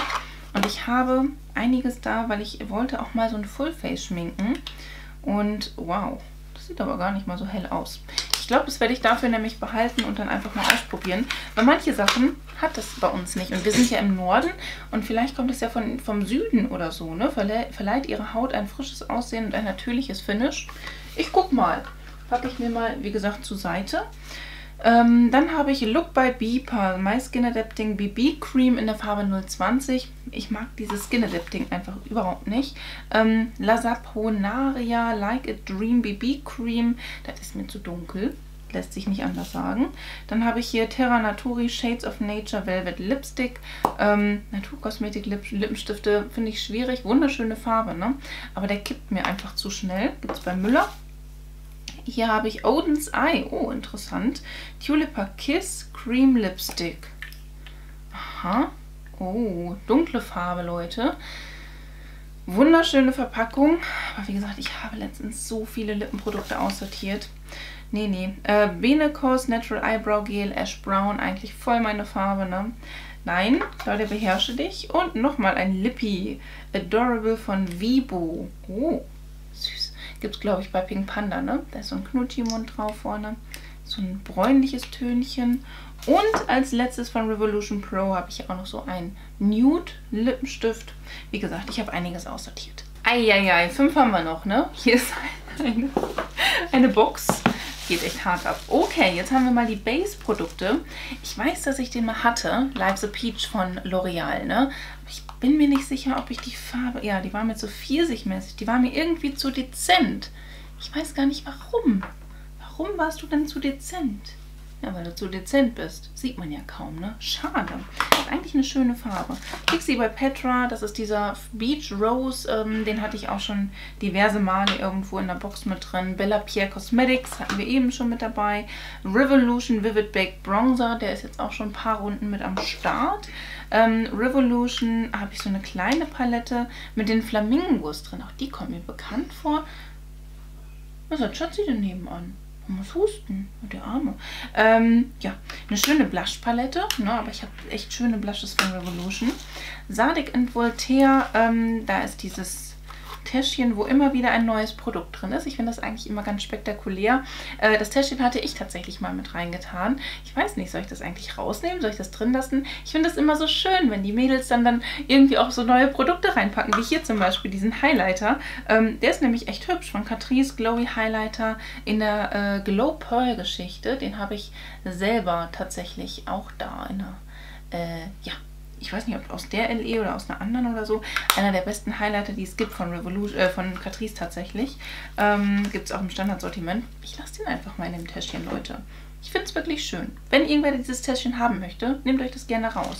Und ich habe einiges da, weil ich wollte auch mal so ein Fullface schminken. Und wow, das sieht aber gar nicht mal so hell aus. Ich glaube, das werde ich dafür nämlich behalten und dann einfach mal ausprobieren. Weil manche Sachen hat das bei uns nicht. Und wir sind ja im Norden und vielleicht kommt es ja vom Süden oder so. Ne? Verleiht ihre Haut ein frisches Aussehen und ein natürliches Finish. Ich guck mal. Packe ich mir mal, wie gesagt, zur Seite. Dann habe ich Look by Beeper, My Skin Adapting BB Cream in der Farbe 020. Ich mag dieses Skin Adapting einfach überhaupt nicht. La Saponaria Like a Dream BB Cream. Das ist mir zu dunkel. Lässt sich nicht anders sagen. Dann habe ich hier Terra Naturi Shades of Nature Velvet Lipstick. Naturkosmetik Lippenstifte finde ich schwierig. Wunderschöne Farbe, ne? Aber der kippt mir einfach zu schnell. Gibt es bei Müller. Hier habe ich Odin's Eye. Oh, interessant. Tulipa Kiss Cream Lipstick. Aha. Oh, dunkle Farbe, Leute. Wunderschöne Verpackung. Aber wie gesagt, ich habe letztens so viele Lippenprodukte aussortiert. Benecos Natural Eyebrow Gel Ash Brown. Eigentlich voll meine Farbe, ne? Nein, Leute, beherrsche dich. Und nochmal ein Lippi. Adorable von Vibo. Oh, süß. Gibt es, glaube ich, bei Pink Panda, ne? Da ist so ein Knutschi-Mund drauf vorne. So ein bräunliches Tönchen. Und als letztes von Revolution Pro habe ich auch noch so einen Nude-Lippenstift. Wie gesagt, ich habe einiges aussortiert. Eieiei, 5 haben wir noch, ne? Hier ist eine Box. Geht echt hart ab. Okay, jetzt haben wir mal die Base-Produkte. Ich weiß, dass ich den mal hatte. Life's a Peach von L'Oreal, ne? Ich bin mir nicht sicher, ob ich die Farbe... Ja, die war mir zu pfirsichmäßig. Die war mir irgendwie zu dezent. Ich weiß gar nicht, warum. Warum warst du denn zu dezent? Ja, weil du zu dezent bist. Sieht man ja kaum, ne? Schade. Ist eigentlich eine schöne Farbe. Ich krieg sie bei Petra. Das ist dieser Beach Rose. Den hatte ich auch schon diverse Male irgendwo in der Box mit drin. Bella Pierre Cosmetics hatten wir eben schon mit dabei. Revolution Vivid Baked Bronzer. Der ist jetzt auch schon ein paar Runden mit am Start. Revolution habe ich so eine kleine Palette mit den Flamingos drin. Auch die kommen mir bekannt vor. Was hat Schatzi denn nebenan? Muss husten. Oh, der Arme. Eine schöne Blush-Palette. Ne, aber ich habe echt schöne Blushes von Revolution. Sadik & Voltaire. Da ist dieses Täschchen, wo immer wieder ein neues Produkt drin ist. Ich finde das eigentlich immer ganz spektakulär. Das Täschchen hatte ich tatsächlich mal mit reingetan. Ich weiß nicht, soll ich das eigentlich rausnehmen? Soll ich das drin lassen? Ich finde das immer so schön, wenn die Mädels dann irgendwie auch so neue Produkte reinpacken, wie hier zum Beispiel diesen Highlighter. Der ist nämlich echt hübsch, von Catrice Glowy Highlighter in der Glow Pearl Geschichte. Den habe ich selber tatsächlich auch da in der, ich weiß nicht, ob aus der LE oder aus einer anderen oder so. Einer der besten Highlighter, die es gibt von Revolution, von Catrice tatsächlich. Gibt es auch im Standardsortiment. Ich lasse den einfach mal in dem Täschchen, Leute. Ich finde es wirklich schön. Wenn irgendwer dieses Täschchen haben möchte, nehmt euch das gerne raus.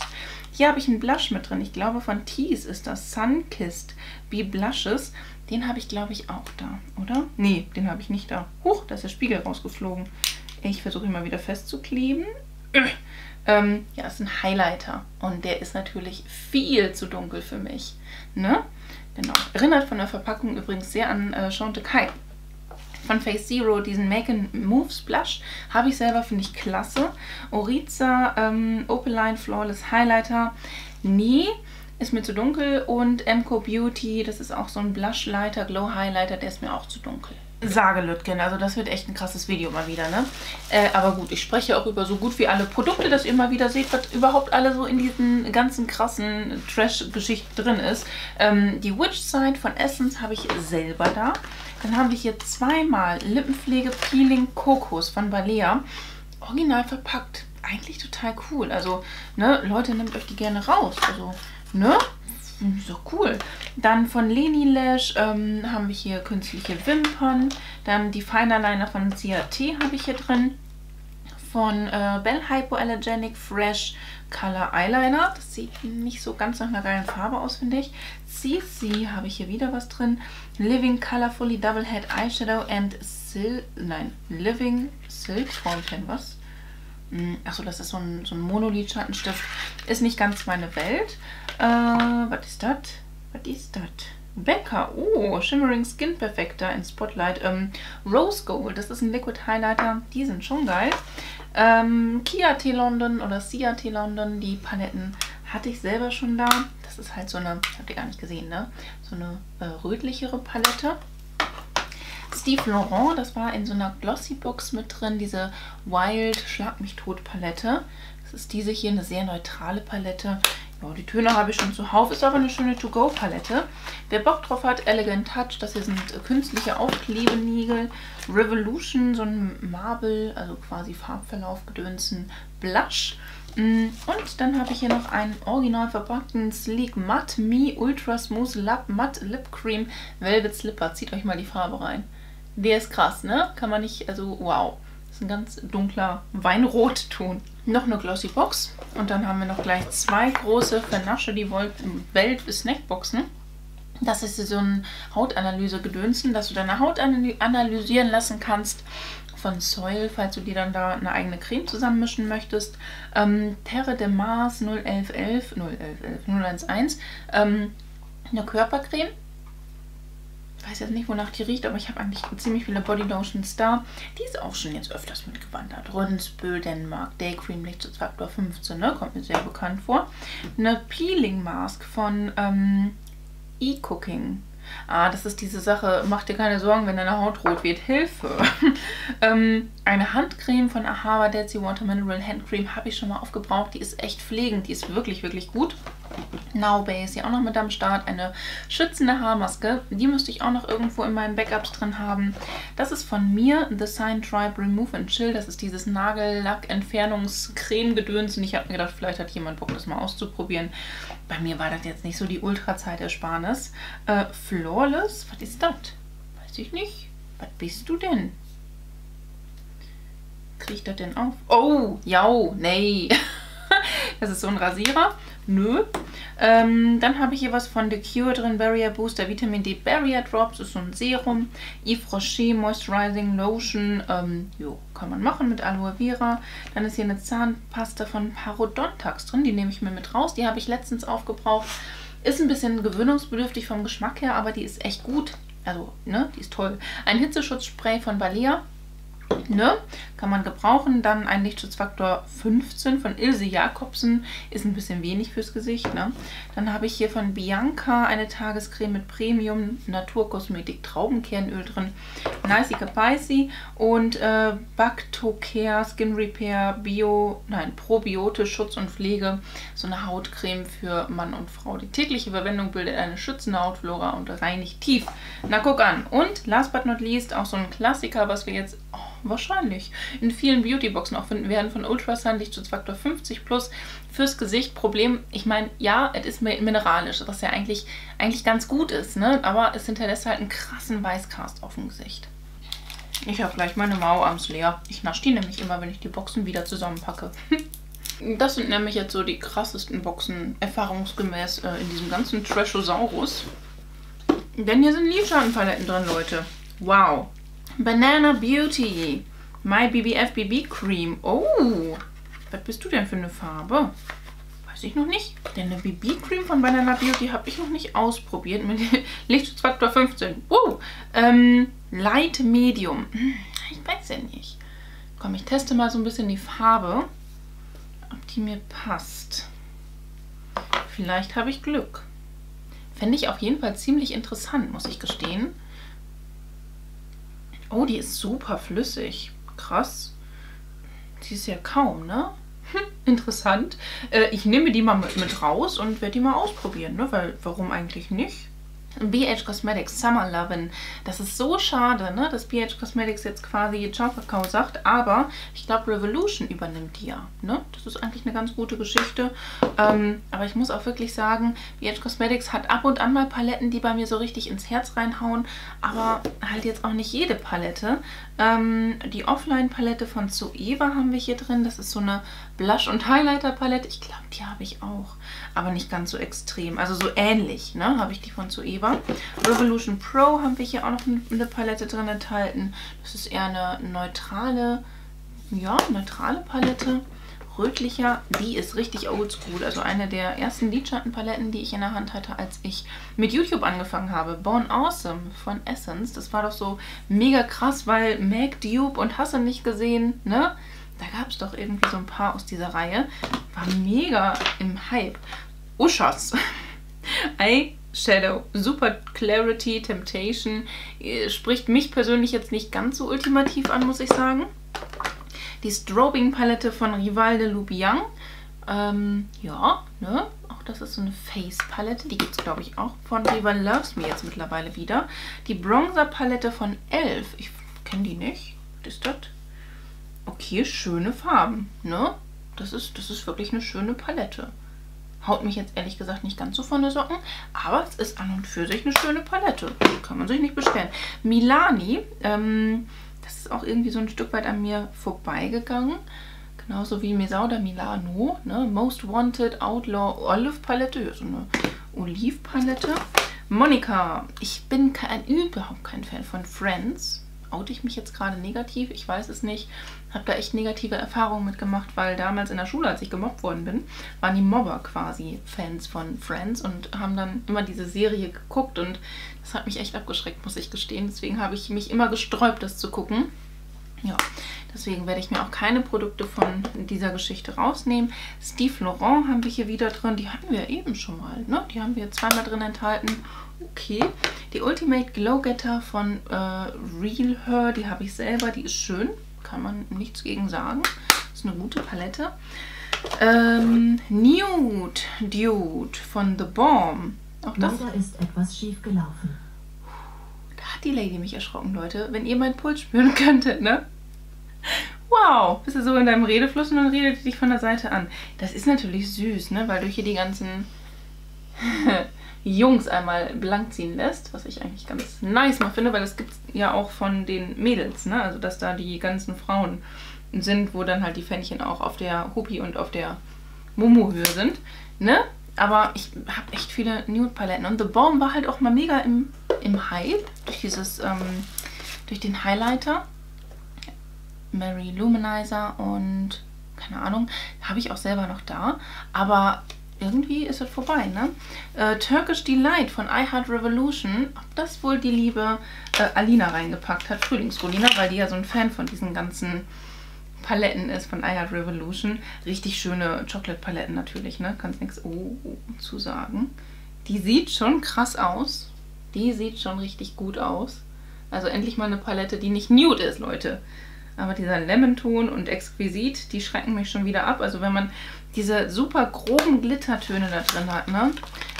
Hier habe ich einen Blush mit drin. Ich glaube, von Tease ist das Sunkissed Be Blushes. Den habe ich, glaube ich, auch da, oder? Nee, den habe ich nicht da. Huch, da ist der Spiegel rausgeflogen. Ich versuche ihn mal wieder festzukleben. Ja, ist ein Highlighter. Und der ist natürlich viel zu dunkel für mich. Ne? Genau. Erinnert von der Verpackung übrigens sehr an Chantecaille. Von Face Zero, diesen Make and Moves Blush, habe ich selber, finde ich klasse. Oryza Opaline Flawless Highlighter. Nee, ist mir zu dunkel. Und MCO Beauty, das ist auch so ein Blush Lighter, Glow Highlighter, der ist mir auch zu dunkel. Sage Lütgen, also das wird echt ein krasses Video mal wieder, ne? Aber gut, ich spreche auch über so gut wie alle Produkte, dass ihr mal wieder seht, was überhaupt alle so in diesen ganzen krassen Trash-Geschichten drin ist. Die Witch Side von Essence habe ich selber da. Dann habe ich hier zweimal Lippenpflege Peeling Kokos von Balea. Original verpackt. Eigentlich total cool. Also, ne, Leute, nehmt euch die gerne raus. Also, ne? So cool. Dann von Leni Lash haben wir hier künstliche Wimpern. Dann die Finerliner von CAT habe ich hier drin. Von Bell Hypoallergenic Fresh Color Eyeliner. Das sieht nicht so ganz nach einer geilen Farbe aus, finde ich. CC habe ich hier wieder was drin. Living Colorfully Double Head Eyeshadow and Silk. Nein, Living Silk Fountain, was? Achso, das ist so ein Monolid-Schattenstift. Ist nicht ganz meine Welt. Was ist das? Was ist das? Becca. Oh, Shimmering Skin Perfector in Spotlight. Rose Gold. Das ist ein Liquid Highlighter. Die sind schon geil. CAT London oder CAT London. Die Paletten hatte ich selber schon da. Das ist halt so eine, habt ihr gar nicht gesehen, ne? So eine rötlichere Palette. Steve Laurent, das war in so einer Glossy Box mit drin, diese Wild Schlag mich tot Palette. Das ist diese hier, eine sehr neutrale Palette. Ja, die Töne habe ich schon zuhauf, ist aber eine schöne To-Go Palette. Wer Bock drauf hat, Elegant Touch, das hier sind künstliche Aufklebenägel. Revolution, so ein Marble, also quasi Farbverlauf gedönsen, Blush. Und dann habe ich hier noch einen original verpackten Sleek Matte Me Ultra Smooth Lab Matte Lip Cream Velvet Slipper. Zieht euch mal die Farbe rein. Der ist krass, ne? Kann man nicht, also wow. Das ist ein ganz dunkler Weinrotton. Noch eine Glossy Box. Und dann haben wir noch gleich zwei große Vernasche, die Welt Snackboxen. Das ist so ein Hautanalyse-Gedönsen, dass du deine Haut analysieren lassen kannst. Von Soil, falls du dir dann da eine eigene Creme zusammenmischen möchtest. Terre de Mars 011, eine Körpercreme. Ich weiß jetzt nicht, wonach die riecht, aber ich habe eigentlich ziemlich viele Bodylotions da. Die ist auch schon jetzt öfters mitgewandert. Rönsbö, Dänemark, Daycream, Lichtschutzfaktor 15, ne? Kommt mir sehr bekannt vor. Eine Peeling Mask von E-Cooking. Ah, das ist diese Sache, mach dir keine Sorgen, wenn deine Haut rot wird, Hilfe. Eine Handcreme von Ahava Deadzy Water Mineral Handcreme habe ich schon mal aufgebraucht. Die ist echt pflegend, die ist wirklich, wirklich gut. Now Base ist hier auch noch mit am Start. Eine schützende Haarmaske, die müsste ich auch noch irgendwo in meinen Backups drin haben. Das ist von mir, The Sign Tribe Remove and Chill. Das ist dieses Nagellack-Entfernungs-Creme-Gedöns. Und ich habe mir gedacht, vielleicht hat jemand Bock, das mal auszuprobieren. Bei mir war das jetzt nicht so die Ultrazeitersparnis. Flawless, was ist das? Weiß ich nicht. Was bist du denn? Kriege ich das denn auf? Oh, ja, nee. Das ist so ein Rasierer. Nö. Dann habe ich hier was von The Cure drin. Barrier Booster, Vitamin D Barrier Drops. Ist so ein Serum. Yves Rocher Moisturizing Lotion. Jo, kann man machen mit Aloe Vera. Dann ist hier eine Zahnpasta von Parodontax drin. Die nehme ich mir mit raus. Die habe ich letztens aufgebraucht. Ist ein bisschen gewöhnungsbedürftig vom Geschmack her, aber die ist echt gut. Also, ne, die ist toll. Ein Hitzeschutzspray von Balea. Ne? Kann man gebrauchen. Dann ein Lichtschutzfaktor 15 von Ilse Jakobsen. Ist ein bisschen wenig fürs Gesicht. Ne? Dann habe ich hier von Bianca eine Tagescreme mit Premium Naturkosmetik Traubenkernöl drin. Nicey Capicey und Bactocare Skin Repair Bio, nein, Probiotisch Schutz und Pflege. So eine Hautcreme für Mann und Frau. Die tägliche Verwendung bildet eine schützende Hautflora und reinigt tief. Na, guck an. Und last but not least auch so ein Klassiker, was wir jetzt... Oh, wahrscheinlich in vielen Beautyboxen auch finden werden, von Ultrasun Lichtschutzfaktor 50+ fürs Gesicht. Problem, ich meine, ja, es ist mineralisch, was ja eigentlich ganz gut ist, ne? Aber es hinterlässt halt einen krassen Weißcast auf dem Gesicht. Ich habe gleich meine Mauarms leer. Ich nasche die nämlich immer, wenn ich die Boxen wieder zusammenpacke. Das sind nämlich jetzt so die krassesten Boxen, erfahrungsgemäß in diesem ganzen Trashysaurus. Denn hier sind Lidschadenpaletten drin, Leute. Wow. Banana Beauty. My BBF BB Cream. Oh, was bist du denn für eine Farbe? Weiß ich noch nicht. Denn eine BB Cream von Banana Beauty habe ich noch nicht ausprobiert. Mit Lichtschutzfaktor 15. Wow. Light Medium. Ich weiß ja nicht. Komm, ich teste mal so ein bisschen die Farbe, ob die mir passt. Vielleicht habe ich Glück. Fände ich auf jeden Fall ziemlich interessant, muss ich gestehen. Oh, die ist super flüssig. Krass. Die ist ja kaum, ne? Interessant. Ich nehme die mal mit raus und werde die mal ausprobieren, ne? Weil, warum eigentlich nicht? BH Cosmetics Summer Lovin'. Das ist so schade, ne? Dass BH Cosmetics jetzt quasi Ciao Kakao sagt, aber ich glaube Revolution übernimmt die ja, ne? Das ist eigentlich eine ganz gute Geschichte. Aber ich muss auch wirklich sagen, BH Cosmetics hat ab und an mal Paletten, die bei mir so richtig ins Herz reinhauen, aber halt jetzt auch nicht jede Palette. Die Offline-Palette von Zoeva haben wir hier drin. Das ist so eine Blush- und Highlighter-Palette. Ich glaube, die habe ich auch, aber nicht ganz so extrem. Also so ähnlich, ne? Habe ich die von Zoeva. Revolution Pro haben wir hier auch noch eine Palette drin enthalten. Das ist eher eine neutrale, ja, neutrale Palette. Rötlicher, die ist richtig oldschool. Also eine der ersten Lidschattenpaletten, die ich in der Hand hatte, als ich mit YouTube angefangen habe. Born Awesome von Essence. Das war doch so mega krass, weil MAC, Dupe und Hasse nicht gesehen, ne? Da gab es doch irgendwie so ein paar aus dieser Reihe. War mega im Hype. Uschas. Shadow, Super Clarity, Temptation, spricht mich persönlich jetzt nicht ganz so ultimativ an, muss ich sagen. Die Strobing-Palette von Rival Loves Me. Ja, ne? Auch das ist so eine Face-Palette. Die gibt es, glaube ich, auch von Rival Loves Me jetzt mittlerweile wieder. Die Bronzer-Palette von ELF. Ich kenne die nicht. Was ist das? Okay, schöne Farben, ne? Das ist wirklich eine schöne Palette. Haut mich jetzt ehrlich gesagt nicht ganz so von den Socken, aber es ist an und für sich eine schöne Palette. Kann man sich nicht beschweren. Milani, das ist auch irgendwie so ein Stück weit an mir vorbeigegangen. Genauso wie Mesauda Milano, ne? Most Wanted Outlaw Olive Palette, hier so eine Olivpalette. Monika, ich bin überhaupt kein Fan von Friends. Oute ich mich jetzt gerade negativ? Ich weiß es nicht. Habe da echt negative Erfahrungen mitgemacht, weil damals in der Schule, als ich gemobbt worden bin, waren die Mobber quasi Fans von Friends und haben dann immer diese Serie geguckt und das hat mich echt abgeschreckt, muss ich gestehen. Deswegen habe ich mich immer gesträubt, das zu gucken. Ja, deswegen werde ich mir auch keine Produkte von dieser Geschichte rausnehmen. Steve Laurent haben wir hier wieder drin. Die hatten wir ja eben schon mal, ne? Die haben wir zweimal drin enthalten. Okay, die Ultimate Glow Getter von Real Her, die habe ich selber, die ist schön, kann man nichts gegen sagen, ist eine gute Palette. Nude Dude von The Bomb, auch das ist etwas schief gelaufen. Da hat die Lady mich erschrocken, Leute, wenn ihr meinen Puls spüren könntet, ne? Wow, bist du so in deinem Redefluss und dann redet dich von der Seite an. Das ist natürlich süß, ne, weil du hier die ganzen... Jungs einmal blank ziehen lässt, was ich eigentlich ganz nice mal finde, weil das gibt es ja auch von den Mädels, ne? Also dass da die ganzen Frauen sind, wo dann halt die Fännchen auch auf der Hupi und auf der Momo-Höhe sind, ne? Aber ich habe echt viele Nude-Paletten und The Bomb war halt auch mal mega im Hype durch dieses, durch den Highlighter, Mary Luminizer und keine Ahnung, habe ich auch selber noch da, aber irgendwie ist es vorbei, ne? Turkish Delight von I Heart Revolution. Ob das wohl die liebe Alina reingepackt hat, Frühlings-Rolina, weil die ja so ein Fan von diesen ganzen Paletten ist von I Heart Revolution. Richtig schöne Chocolate-Paletten natürlich, ne? Kannst nichts zu sagen. Die sieht schon krass aus. Die sieht schon richtig gut aus. Also endlich mal eine Palette, die nicht nude ist, Leute. Aber dieser Lemon-Ton und Exquisit, die schrecken mich schon wieder ab. Also wenn man diese super groben Glittertöne da drin hat, ne,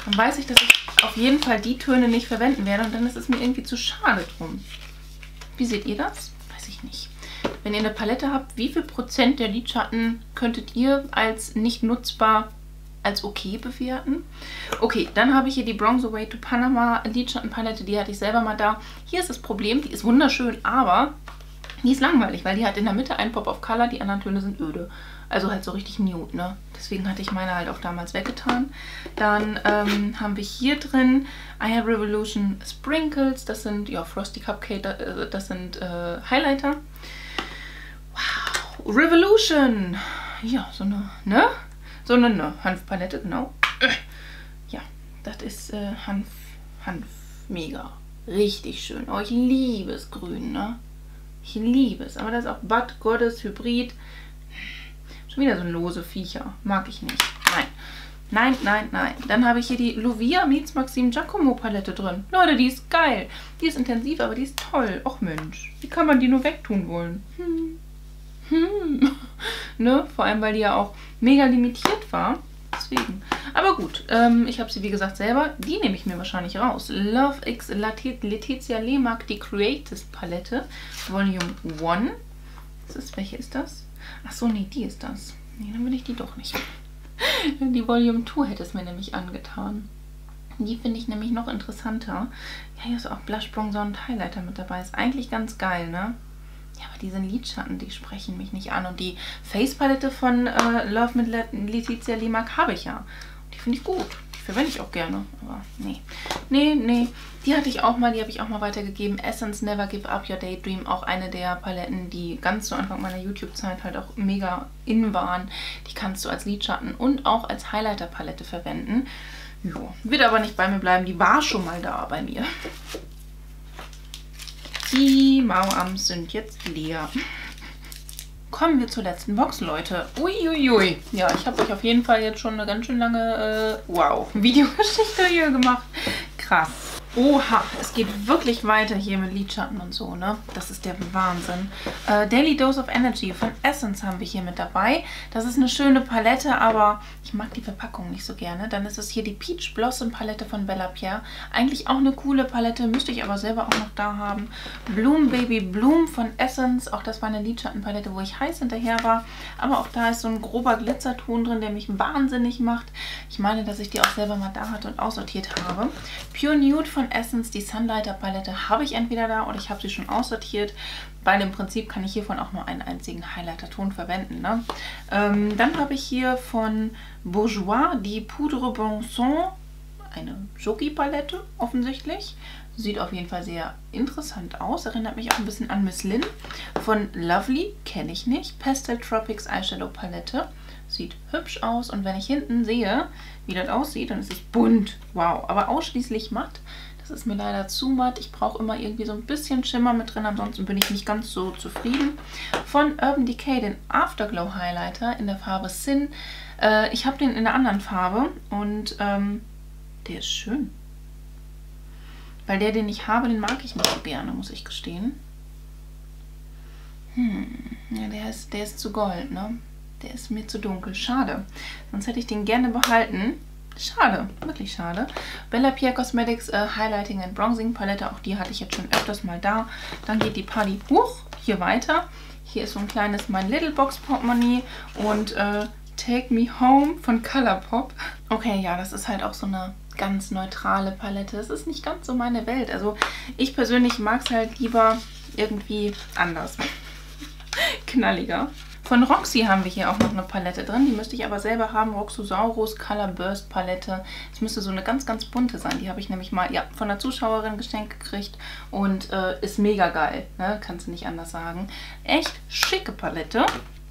dann weiß ich, dass ich auf jeden Fall die Töne nicht verwenden werde. Und dann ist es mir irgendwie zu schade drum. Wie seht ihr das? Weiß ich nicht. Wenn ihr eine Palette habt, wie viel Prozent der Lidschatten könntet ihr als nicht nutzbar als okay bewerten? Okay, dann habe ich hier die Bronze Away to Panama Lidschattenpalette. Die hatte ich selber mal da. Hier ist das Problem, die ist wunderschön, aber... Die ist langweilig, weil die hat in der Mitte einen Pop of Color, die anderen Töne sind öde. Also halt so richtig nude, ne? Deswegen hatte ich meine halt auch damals weggetan. Dann haben wir hier drin I Have Revolution Sprinkles. Das sind, ja, Frosty Cupcake, das sind Highlighter. Wow, Revolution! Ja, so eine, ne? So eine, ne, Hanfpalette, genau. Ja, das ist Hanf, mega. Richtig schön. Oh, ich liebe es grün, ne? Ich liebe es. Aber das ist auch Bad Goddess Hybrid. Schon wieder so ein lose Viecher. Mag ich nicht. Nein. Nein, nein, nein. Dann habe ich hier die L'Oreal meets Maxim Giacomo Palette drin. Leute, die ist geil. Die ist intensiv, aber die ist toll. Och Mensch, wie kann man die nur wegtun wollen? Ne? Vor allem, weil die ja auch mega limitiert war. Deswegen. Aber gut, ich habe sie wie gesagt selber. Die nehme ich mir wahrscheinlich raus. Love X Letizia Lehmark, die Creators Palette. Volume 1. Welche ist das? Achso, nee, die ist das. Nee, dann will ich die doch nicht. Die Volume 2 hätte es mir nämlich angetan. Die finde ich nämlich noch interessanter. Ja, hier ist auch Blush, Bronzer und Highlighter mit dabei. Ist eigentlich ganz geil, ne? Ja, aber diese Lidschatten, die sprechen mich nicht an. Und die Face-Palette von Love mit Letizia Lehmark habe ich ja. Und die finde ich gut. Die verwende ich auch gerne. Aber nee. Nee, nee. Die hatte ich auch mal. Die habe ich auch mal weitergegeben. Essence Never Give Up Your Daydream. Auch eine der Paletten, die ganz zu Anfang meiner YouTube-Zeit halt auch mega in waren. Die kannst du als Lidschatten und auch als Highlighter-Palette verwenden. Jo. Wird aber nicht bei mir bleiben. Die war schon mal da bei mir. Die Mauams sind jetzt leer. Kommen wir zur letzten Box, Leute. Uiuiui. Ja, ich habe euch auf jeden Fall jetzt schon eine ganz schön lange Videogeschichte hier gemacht. Krass. Oha, es geht wirklich weiter hier mit Lidschatten und so, ne? Das ist der Wahnsinn. Daily Dose of Energy von Essence haben wir hier mit dabei. Das ist eine schöne Palette, aber ich mag die Verpackung nicht so gerne. Dann ist es hier die Peach Blossom Palette von Bella Pierre. Eigentlich auch eine coole Palette, müsste ich aber selber auch noch da haben. Bloom Baby Bloom von Essence. Auch das war eine Lidschattenpalette, wo ich heiß hinterher war. Aber auch da ist so ein grober Glitzerton drin, der mich wahnsinnig macht. Ich meine, dass ich die auch selber mal da hatte und aussortiert habe. Pure Nude von Essence, die Sunlighter Palette habe ich entweder da oder ich habe sie schon aussortiert, weil im Prinzip kann ich hiervon auch nur einen einzigen Highlighter-Ton verwenden. Ne? Dann habe ich hier von Bourjois die Poudre Bonson, eine Jockey-Palette offensichtlich. Sieht auf jeden Fall sehr interessant aus. Erinnert mich auch ein bisschen an Miss Lynn. Von Lovely, kenne ich nicht. Pastel Tropics Eyeshadow Palette. Sieht hübsch aus und wenn ich hinten sehe, wie das aussieht, dann ist es bunt. Wow, aber ausschließlich matt. Das ist mir leider zu matt. Ich brauche immer irgendwie so ein bisschen Schimmer mit drin, ansonsten bin ich nicht ganz so zufrieden. Von Urban Decay den Afterglow Highlighter in der Farbe Sin. Ich habe den in der anderen Farbe und der ist schön. Weil der, den ich habe, den mag ich nicht so gerne, muss ich gestehen. Ja, der ist zu gold, ne? Der ist mir zu dunkel. Schade. Sonst hätte ich den gerne behalten. Schade, wirklich schade. Bella Pierre Cosmetics Highlighting and Bronzing Palette, auch die hatte ich jetzt schon öfters mal da. Dann geht die Party hoch, hier weiter. Hier ist so ein kleines My Little Box Portemonnaie und Take Me Home von Colourpop. Okay, ja, das ist halt auch so eine ganz neutrale Palette. Das ist nicht ganz so meine Welt. Also ich persönlich mag es halt lieber irgendwie anders. Knalliger. Von Roxy haben wir hier auch noch eine Palette drin. Die müsste ich aber selber haben. Roxosaurus Color Burst Palette. Es müsste so eine ganz, ganz bunte sein. Die habe ich nämlich mal, ja, von einer Zuschauerin geschenkt gekriegt. Und ist mega geil. Ne? Kannst du nicht anders sagen. Echt schicke Palette.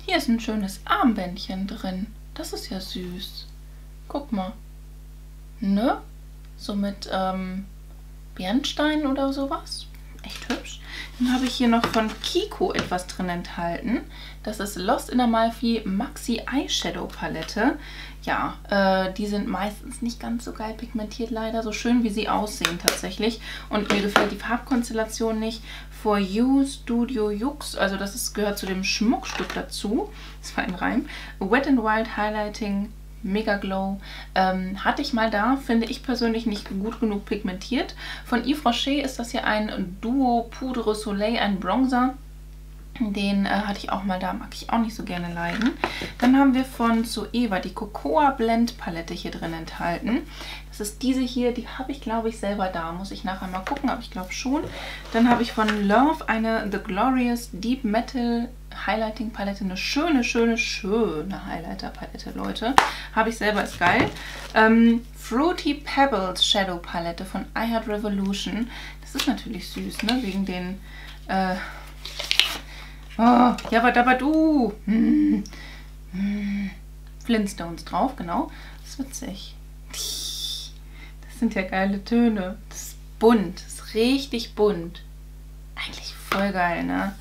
Hier ist ein schönes Armbändchen drin. Das ist ja süß. Guck mal. Ne? So mit Bernstein oder sowas. Echt hübsch. Dann habe ich hier noch von Kiko etwas drin enthalten. Das ist Lost in Amalfi Maxi Eyeshadow Palette. Ja, die sind meistens nicht ganz so geil pigmentiert leider. So schön, wie sie aussehen tatsächlich. Und mir gefällt die Farbkonstellation nicht. For You Studio Yux. Also das ist, gehört zu dem Schmuckstück dazu. Das war ein Reim. Wet n Wild Highlighting Mega Glow. Hatte ich mal da, finde ich persönlich nicht gut genug pigmentiert. Von Yves Rocher ist das hier ein Duo Poudre Soleil, ein Bronzer. Den hatte ich auch mal da, mag ich auch nicht so gerne leiden. Dann haben wir von Zoeva die Cocoa Blend Palette hier drin enthalten. Das ist diese hier, die habe ich glaube ich selber da. Muss ich nachher mal gucken, aber ich glaube schon. Dann habe ich von Love eine The Glorious Deep Metal Highlighting Palette. Eine schöne, schöne, schöne Highlighter Palette, Leute. Habe ich selber, ist geil. Fruity Pebbles Shadow Palette von I Heart Revolution. Das ist natürlich süß, ne? Wegen den... Oh, Jabadabadu! Flintstones drauf, genau. Das ist witzig. Das sind ja geile Töne. Das ist bunt. Das ist richtig bunt. Eigentlich voll geil, ne?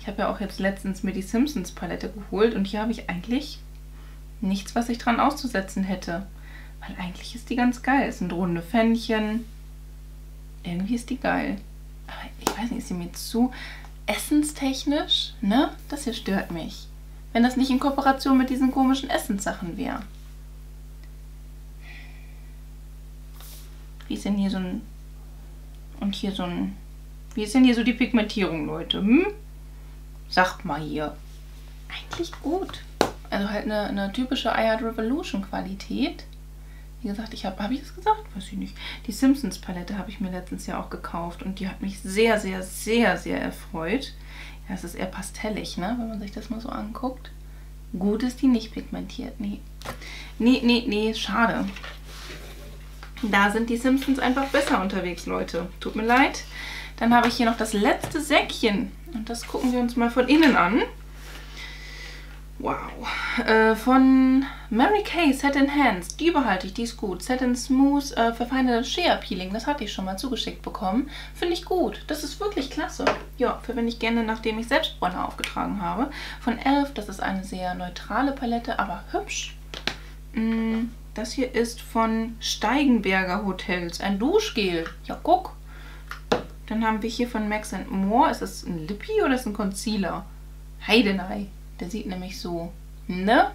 Ich habe ja auch jetzt letztens mir die Simpsons Palette geholt und hier habe ich eigentlich nichts, was ich dran auszusetzen hätte. Weil eigentlich ist die ganz geil. Es sind runde Pfännchen. Irgendwie ist die geil. Aber ich weiß nicht, ist sie mir zu... essenstechnisch, ne? Das hier stört mich. Wenn das nicht in Kooperation mit diesen komischen Essenssachen wäre. Wie ist denn hier so ein... Und hier so ein... Wie ist denn hier so die Pigmentierung, Leute? Hm? Sagt mal hier. Eigentlich gut. Also halt eine typische I Heart Revolution Qualität. Wie gesagt, habe ich das gesagt? Weiß ich nicht. Die Simpsons Palette habe ich mir letztens ja auch gekauft und die hat mich sehr, sehr, sehr, sehr erfreut. Ja, es ist eher pastellig, ne? Wenn man sich das mal so anguckt. Gut ist die nicht pigmentiert, nee. Nee, nee, nee, schade. Da sind die Simpsons einfach besser unterwegs, Leute. Tut mir leid. Dann habe ich hier noch das letzte Säckchen und das gucken wir uns mal von innen an. Wow. Von Mary Kay Set Enhanced. Die behalte ich, die ist gut. Set in Smooth, verfeinertes Shea Peeling. Das hatte ich schon mal zugeschickt bekommen. Finde ich gut. Das ist wirklich klasse. Ja, verwende ich gerne, nachdem ich selbst Brille aufgetragen habe. Von ELF, das ist eine sehr neutrale Palette, aber hübsch. Das hier ist von Steigenberger Hotels. Ein Duschgel. Ja, guck. Dann haben wir hier von Max & More. Ist das ein Lippi oder ist das ein Concealer? Heidenei. Der sieht nämlich so, ne,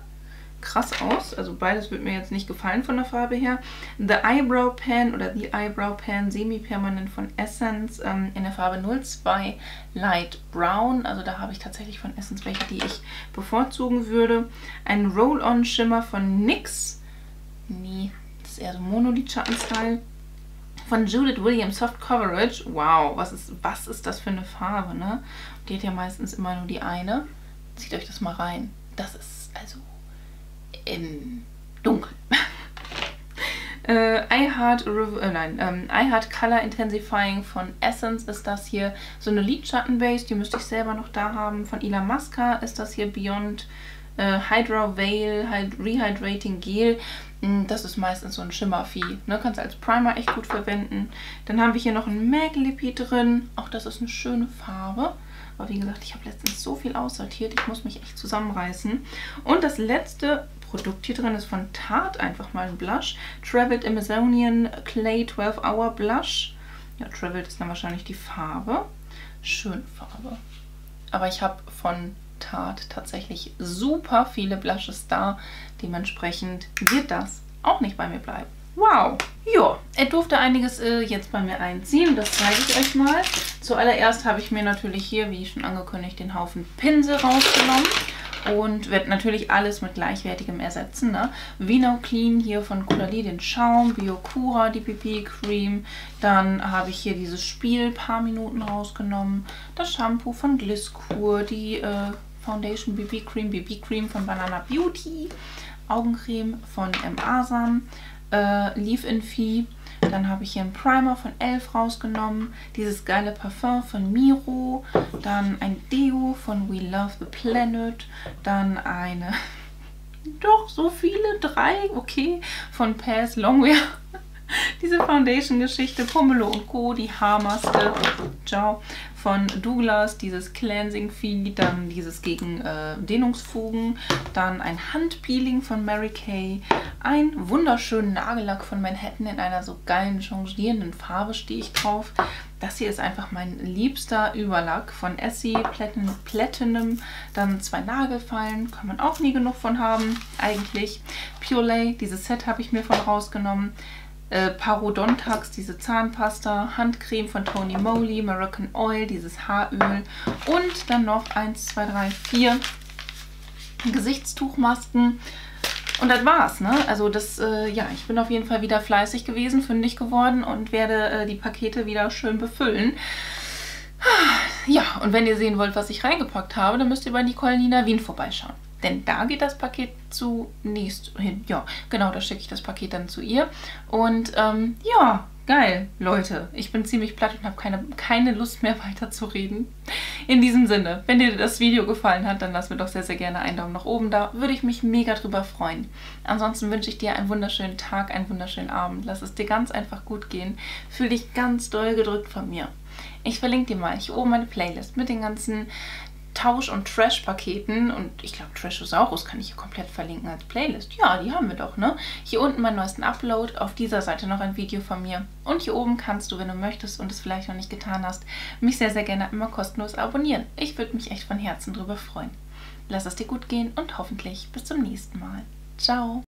krass aus. Also beides wird mir jetzt nicht gefallen von der Farbe her. The Eyebrow Pen oder die Eyebrow Pen Semi-Permanent von Essence in der Farbe 02 Light Brown. Also da habe ich tatsächlich von Essence welche, die ich bevorzugen würde. Ein Roll-On Schimmer von NYX. Nee, das ist eher so Monolid-Schatten-Style. Von Judith Williams Soft Coverage. Wow, was ist das für eine Farbe, ne? Die hat ja meistens immer nur die eine. Zieht euch das mal rein. Das ist also im Dunkeln. I Heart Color Intensifying von Essence ist das hier. So eine Lidschatten-Base, die müsste ich selber noch da haben. Von Ila Masca ist das hier Beyond Hydra Veil Rehydrating Gel. Das ist meistens so ein Schimmervieh. Ne? Kannst du als Primer echt gut verwenden. Dann haben wir hier noch ein MAC Lippie drin. Auch das ist eine schöne Farbe. Aber wie gesagt, ich habe letztens so viel aussortiert, ich muss mich echt zusammenreißen. Und das letzte Produkt hier drin ist von Tarte, einfach mal ein Blush. Traveled Amazonian Clay 12-Hour Blush. Ja, Traveled ist dann wahrscheinlich die Farbe. Schöne Farbe. Aber ich habe von Tarte tatsächlich super viele Blushes da. Dementsprechend wird das auch nicht bei mir bleiben. Wow! Ja, er durfte einiges jetzt bei mir einziehen, das zeige ich euch mal. Zuallererst habe ich mir natürlich hier, wie schon angekündigt, den Haufen Pinsel rausgenommen und werde natürlich alles mit gleichwertigem ersetzen. Ne? Vino Clean hier von Caudalie, den Schaum, Biocura, die BB-Cream. Dann habe ich hier dieses Spiel ein paar Minuten rausgenommen. Das Shampoo von Gliscour, die Foundation BB-Cream von Banana Beauty, Augencreme von Asam. Leave-In Fee. Dann habe ich hier einen Primer von ELF rausgenommen. Dieses geile Parfum von Miro. Dann ein Deo von We Love the Planet. Dann eine... Doch, so viele. 3, okay. Von Pass Longwear. Diese Foundation-Geschichte. Pomelo und Co. Die Haarmaske. Ciao. Von Douglas, dieses Cleansing Fee, dann dieses gegen Dehnungsfugen, dann ein Handpeeling von Mary Kay, einen wunderschönen Nagellack von Manhattan in einer so geilen, changierenden Farbe stehe ich drauf. Das hier ist einfach mein liebster Überlack von Essie, Platinum, dann 2 Nagelfeilen, kann man auch nie genug von haben, eigentlich. Pure Lay, dieses Set habe ich mir von rausgenommen. Parodontax, diese Zahnpasta, Handcreme von Tony Moly, Moroccan Oil, dieses Haaröl und dann noch 1, 2, 3, 4 Gesichtstuchmasken. Und das war's, ne? Also das, ja, ich bin auf jeden Fall wieder fleißig gewesen, fündig geworden und werde die Pakete wieder schön befüllen. Ja, und wenn ihr sehen wollt, was ich reingepackt habe, dann müsst ihr bei Nicole Nina Wien vorbeischauen. Denn da geht das Paket zunächst hin. Ja, genau, da schicke ich das Paket dann zu ihr. Und ja, geil, Leute. Ich bin ziemlich platt und habe keine Lust mehr weiterzureden. In diesem Sinne, wenn dir das Video gefallen hat, dann lass mir doch sehr, sehr gerne einen Daumen nach oben da. Würde ich mich mega drüber freuen. Ansonsten wünsche ich dir einen wunderschönen Tag, einen wunderschönen Abend. Lass es dir ganz einfach gut gehen. Fühl dich ganz doll gedrückt von mir. Ich verlinke dir mal hier oben meine Playlist mit den ganzen Tausch- und Trash-Paketen und ich glaube Trashysaurus kann ich hier komplett verlinken als Playlist. Ja, die haben wir doch, ne? Hier unten meinen neuesten Upload, auf dieser Seite noch ein Video von mir und hier oben kannst du, wenn du möchtest und es vielleicht noch nicht getan hast, mich sehr, sehr gerne immer kostenlos abonnieren. Ich würde mich echt von Herzen drüber freuen. Lass es dir gut gehen und hoffentlich bis zum nächsten Mal. Ciao!